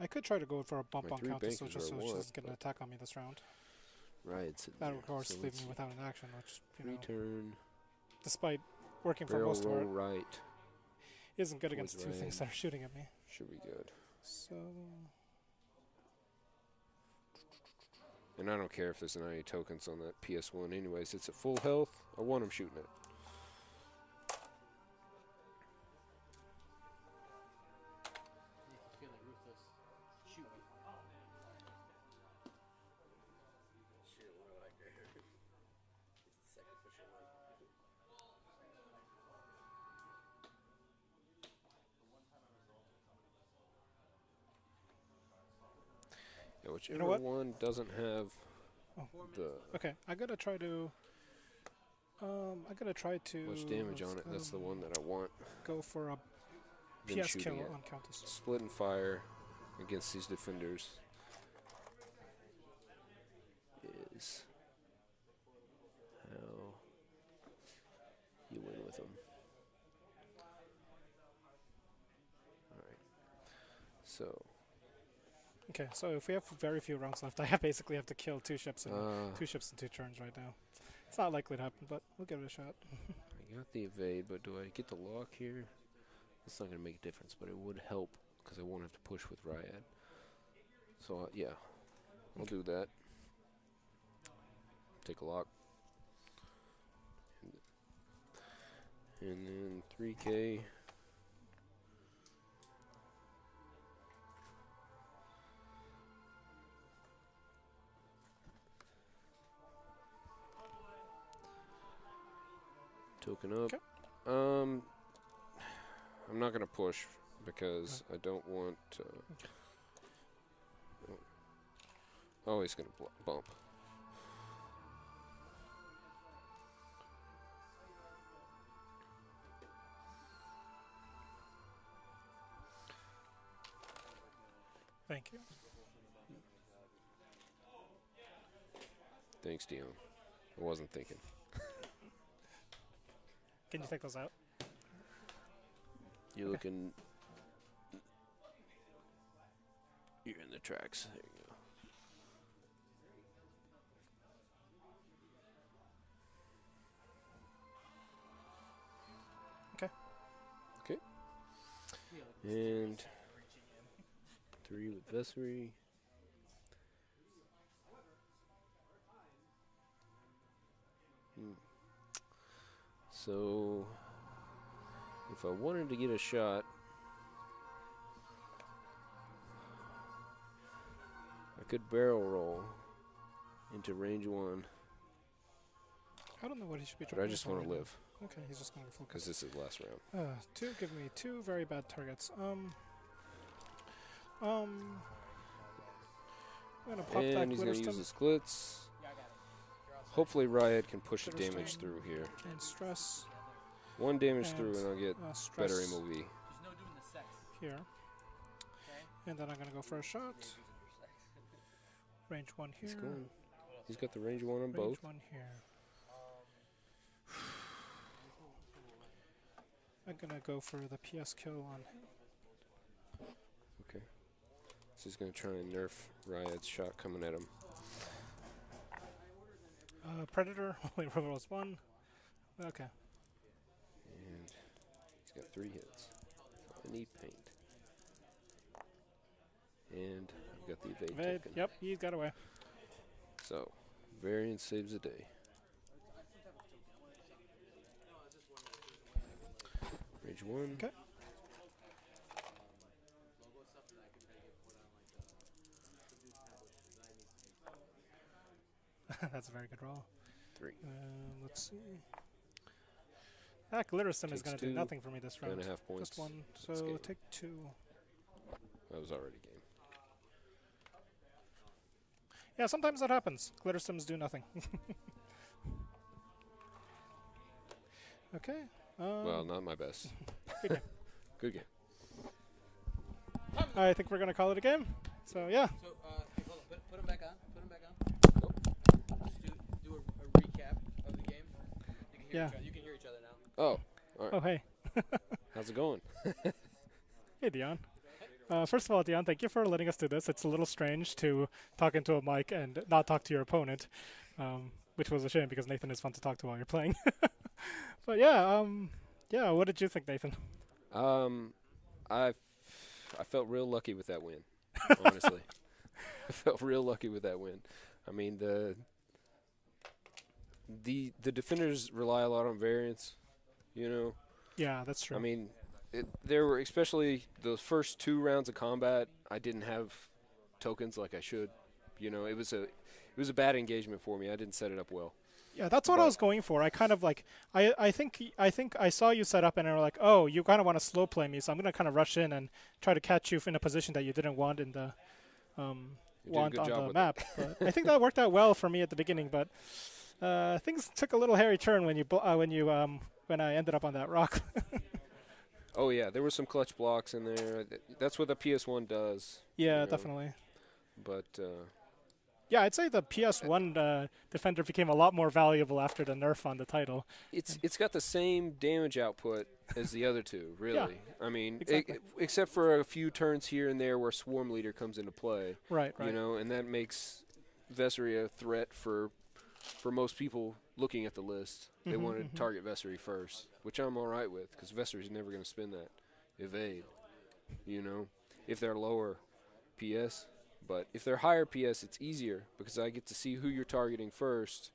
I could try to go for a bump on Countess, so just so she doesn't get an attack on me this round. Right. That would, of course, leave me without an action, which, you know, turn. Despite working for most of it, right. Isn't good against two things that are shooting at me. Should be good. So... And I don't care if there's not any tokens on that PS1 anyways. It's at full health. I want him shooting it. Whichever one doesn't have the... Okay, I gotta try to... Much damage on it, that's the one that I want. Go for a PS kill on Countess. Split and fire against these defenders is how you win with them. Alright, so... Okay, so if we have very few rounds left, I basically have to kill 2 ships in 2 turns right now. It's not likely to happen, but we'll give it a shot. I got the evade, but do I get the lock here? It's not going to make a difference, but it would help because I won't have to push with Ryad. So, yeah, I'll do that. Take a lock. And then 3K. Token up. Okay. I'm not going to push because I don't want... oh, he's going to bump. Thank you. Thanks, Dion. I wasn't thinking. Can you take those out? You're looking... You're in the tracks. There you go. Okay. Okay. And... 3 with Vessery. So, if I wanted to get a shot, I could barrel roll into range 1. I don't know what he should be trying to do. But I just want to live. Okay, he's just going to focus. Because this is last round. Give me 2 very bad targets. I'm going to pop that Glitterstim. And he's going to use his glitz. Hopefully Ryad can push the damage through here. And stress. 1 damage through and I'll get better MOV. Here. And then I'm going to go for a shot. Range 1 here. He's got the range 1 on both. Range 1 here. I'm going to go for the PS kill on him. So he's going to try and nerf Ryad's shot coming at him. Predator only rolls 1. Okay. And he's got 3 hits. I need paint. And I've got the evade token. Yep, he's got away. So, variant saves the day. Range 1. Okay. That's a very good roll. 3. Let's see. That Glitterstim is going to do nothing for me this round. 2.5 points. Just 1. So take 2. That was already game. Yeah, sometimes that happens. Glitterstims do nothing. Okay. Well, not my best. Good game. Good game. I think we're going to call it a game. So, yeah. So, hold on. Put them back on. Put them back on. Yeah. You can hear each other now. Oh, all right. Oh, hey. How's it going? Hey, Dion. First of all, Dion, thank you for letting us do this. It's a little strange to talk into a mic and not talk to your opponent, which was a shame because Nathan is fun to talk to while you're playing. But yeah, what did you think, Nathan? I felt real lucky with that win, honestly. I felt real lucky with that win. I mean, the defenders rely a lot on variance, you know. Yeah, that's true. I mean, there were, especially the first 2 rounds of combat, I didn't have tokens like I should. You know, it was a bad engagement for me. I didn't set it up well. Yeah, that's what I was going for. I kind of like, I think I saw you set up and I were like, oh, you kind of want to slow play me, so I'm going to kind of rush in and try to catch you in a position that you didn't want in the on the map. But I think that worked out well for me at the beginning, but. Things took a little hairy turn when I ended up on that rock. Oh yeah, there were some clutch blocks in there. That's what the PS1 does. Yeah, definitely. But yeah, I'd say the PS1 defender became a lot more valuable after the nerf on the title. It's got the same damage output as the other 2, really. Yeah, I mean, exactly. Except for a few turns here and there where Swarm Leader comes into play. Right, right. You know, and that makes Vessery a threat for. For most people looking at the list, they wanted to target Vessery first, which I'm all right with because Vessery's never going to spend that evade, you know, if they're lower PS. But if they're higher PS, it's easier because I get to see who you're targeting first,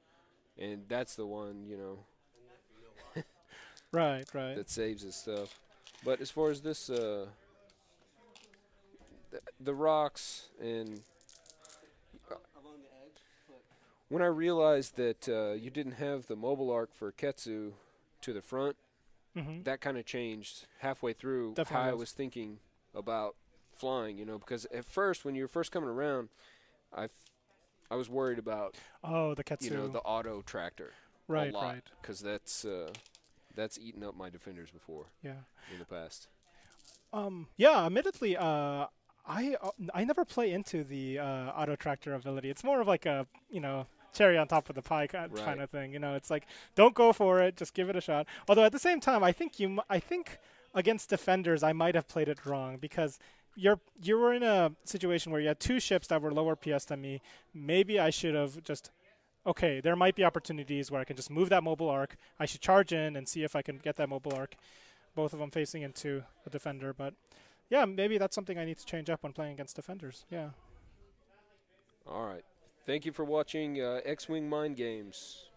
and that's the one, you know, right, right, that saves his stuff. But as far as this, the rocks and... When I realized that you didn't have the mobile arc for Ketsu, to the front, that kind of changed halfway through how I was thinking about flying, you know, because at first, when you were first coming around, I was worried about, the Ketsu, you know, the auto tractor. Right, a lot, right. Because that's eaten up my defenders before. Yeah. In the past. Yeah, admittedly, I never play into the auto tractor ability. It's more of like a, you know, cherry on top of the pie kind of thing. You know, it's like, don't go for it, just give it a shot. Although at the same time, I think against defenders, I might have played it wrong, because you were in a situation where you had two ships that were lower PS than me. Maybe I should have just, okay, there might be opportunities where I can just move that mobile arc. I should charge in and see if I can get that mobile arc, both of them facing into a defender. But yeah, maybe that's something I need to change up when playing against defenders. Yeah. All right. Thank you for watching X-Wing Mind Games.